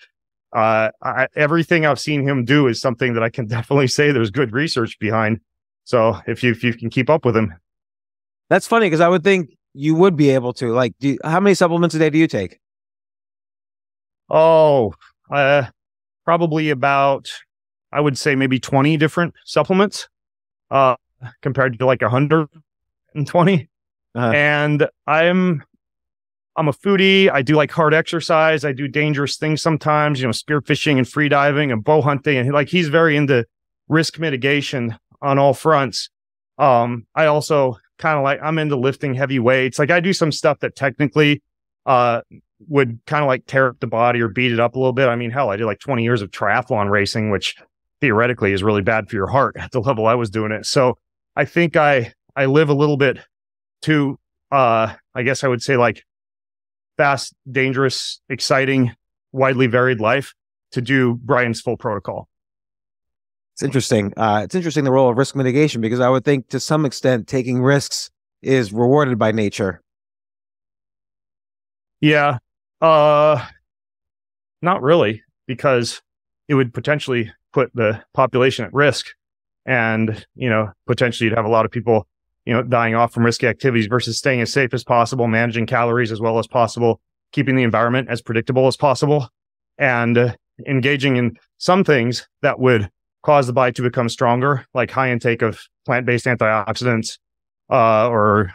everything I've seen him do is something that I can definitely say there's good research behind. So if you can keep up with him. That's funny, because I would think you would be able to. Like, how many supplements a day do you take? Oh, probably about, I would say maybe 20 different supplements, compared to like 120. And I'm I'm a foodie. I do like hard exercise. I do dangerous things sometimes, you know, spearfishing and free diving and bow hunting. And like, he's very into risk mitigation on all fronts. I also kind of like, I'm into lifting heavy weights. Like I do some stuff that technically would kind of like tear up the body or beat it up a little bit. I mean, hell, I did like 20 years of triathlon racing, which theoretically is really bad for your heart at the level I was doing it. So I think I live a little bit too, I guess I would say like fast, dangerous, exciting, widely varied life to do Brian's full protocol. It's interesting. It's interesting the role of risk mitigation, because I would think to some extent taking risks is rewarded by nature. Yeah. Not really, because it would potentially put the population at risk. And, you know, potentially you'd have a lot of people, you know, dying off from risky activities versus staying as safe as possible, managing calories as well as possible, keeping the environment as predictable as possible, and engaging in some things that would cause the body to become stronger, like high intake of plant-based antioxidants, or,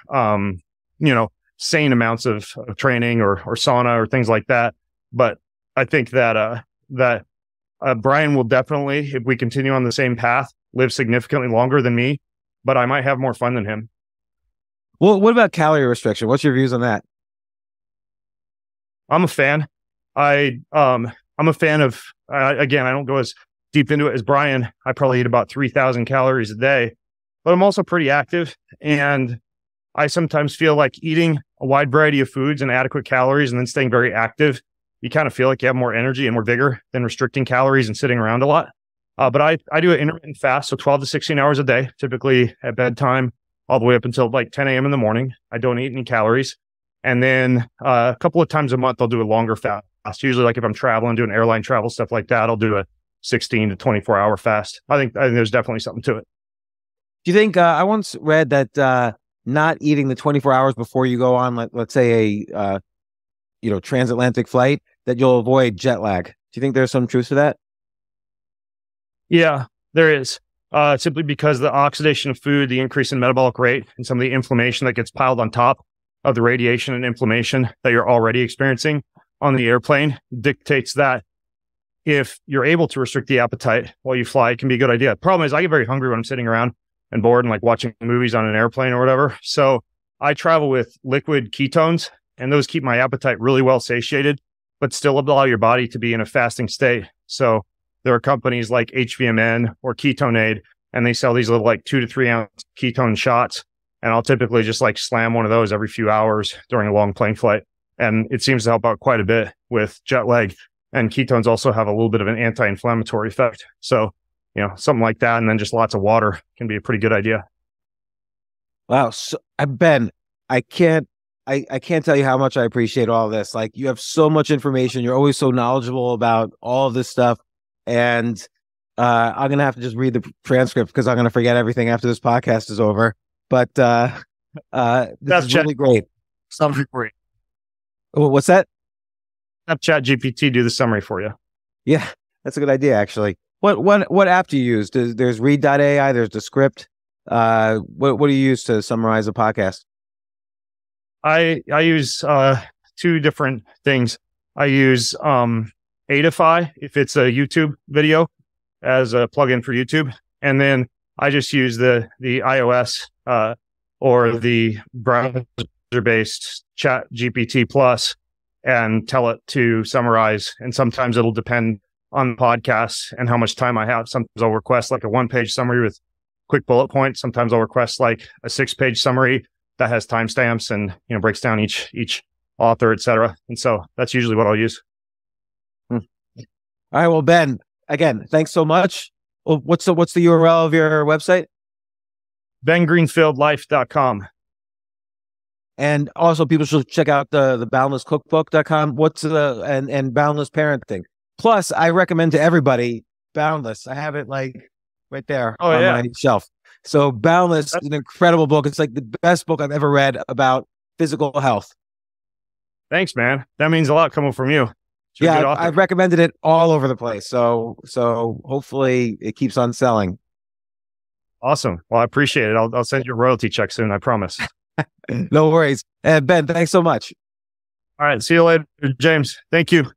you know, sane amounts of training or sauna or things like that. But I think that, Brian will definitely, if we continue on the same path, live significantly longer than me, but I might have more fun than him. Well, what about calorie restriction? What's your views on that? I'm a fan. I'm a fan of, again, I don't go as deep into it as Brian. I probably eat about 3,000 calories a day, but I'm also pretty active. And I sometimes feel like eating a wide variety of foods and adequate calories and then staying very active, you kind of feel like you have more energy and more vigor than restricting calories and sitting around a lot. But I do an intermittent fast, so 12 to 16 hours a day, typically at bedtime, all the way up until like 10 a.m. in the morning. I don't eat any calories. And then a couple of times a month, I'll do a longer fast. Usually like if I'm traveling, doing airline travel, stuff like that, I'll do a 16 to 24 hour fast. I think there's definitely something to it. Do you think, I once read that not eating the 24 hours before you go on, let's say a, you know, transatlantic flight, that you'll avoid jet lag. Do you think there's some truth to that? Yeah, there is. Simply because the oxidation of food, the increase in metabolic rate, and some of the inflammation that gets piled on top of the radiation and inflammation that you're already experiencing on the airplane dictates that if you're able to restrict the appetite while you fly, it can be a good idea. Problem is I get very hungry when I'm sitting around and bored and like watching movies on an airplane or whatever. So I travel with liquid ketones, and those keep my appetite really well satiated, but still allow your body to be in a fasting state. So there are companies like HVMN or KetoneAid, and they sell these little like 2 to 3 ounce ketone shots. And I'll typically just like slam one of those every few hours during a long plane flight. And it seems to help out quite a bit with jet lag. And ketones also have a little bit of an anti-inflammatory effect. So, you know, something like that. And then just lots of water can be a pretty good idea. Wow. So, Ben, I can't tell you how much I appreciate all this. Like, you have so much information. You're always so knowledgeable about all of this stuff. And I'm going to have to just read the transcript because I'm going to forget everything after this podcast is over. But that's really great. Summary for you. What's that? Have ChatGPT do the summary for you. Yeah, that's a good idea, actually. What app do you use? There's Read.ai, there's Descript. What do you use to summarize a podcast? I use two different things. I use Adafy if it's a YouTube video as a plugin for YouTube, and then I just use the iOS or the browser-based ChatGPT Plus and tell it to summarize. And sometimes it'll depend on podcasts and how much time I have. Sometimes I'll request like a 1-page summary with quick bullet points. Sometimes I'll request like a 6-page summary that has timestamps and, you know, breaks down each author, etc. And so that's usually what I'll use. All right. Well, Ben, again, thanks so much. Well, what's the URL of your website? BenGreenfieldLife.com. And also, people should check out the BoundlessCookbook.com. And Boundless Parenting. Plus, I recommend to everybody Boundless. I have it like right there on my shelf. So Boundless is an incredible book. It's like the best book I've ever read about physical health. Thanks, man. That means a lot coming from you. Yeah, I've recommended it all over the place. So hopefully it keeps on selling. Awesome. Well, I appreciate it. I'll send you a royalty check soon, I promise. No worries. Ben, thanks so much. All right. See you later, James. Thank you.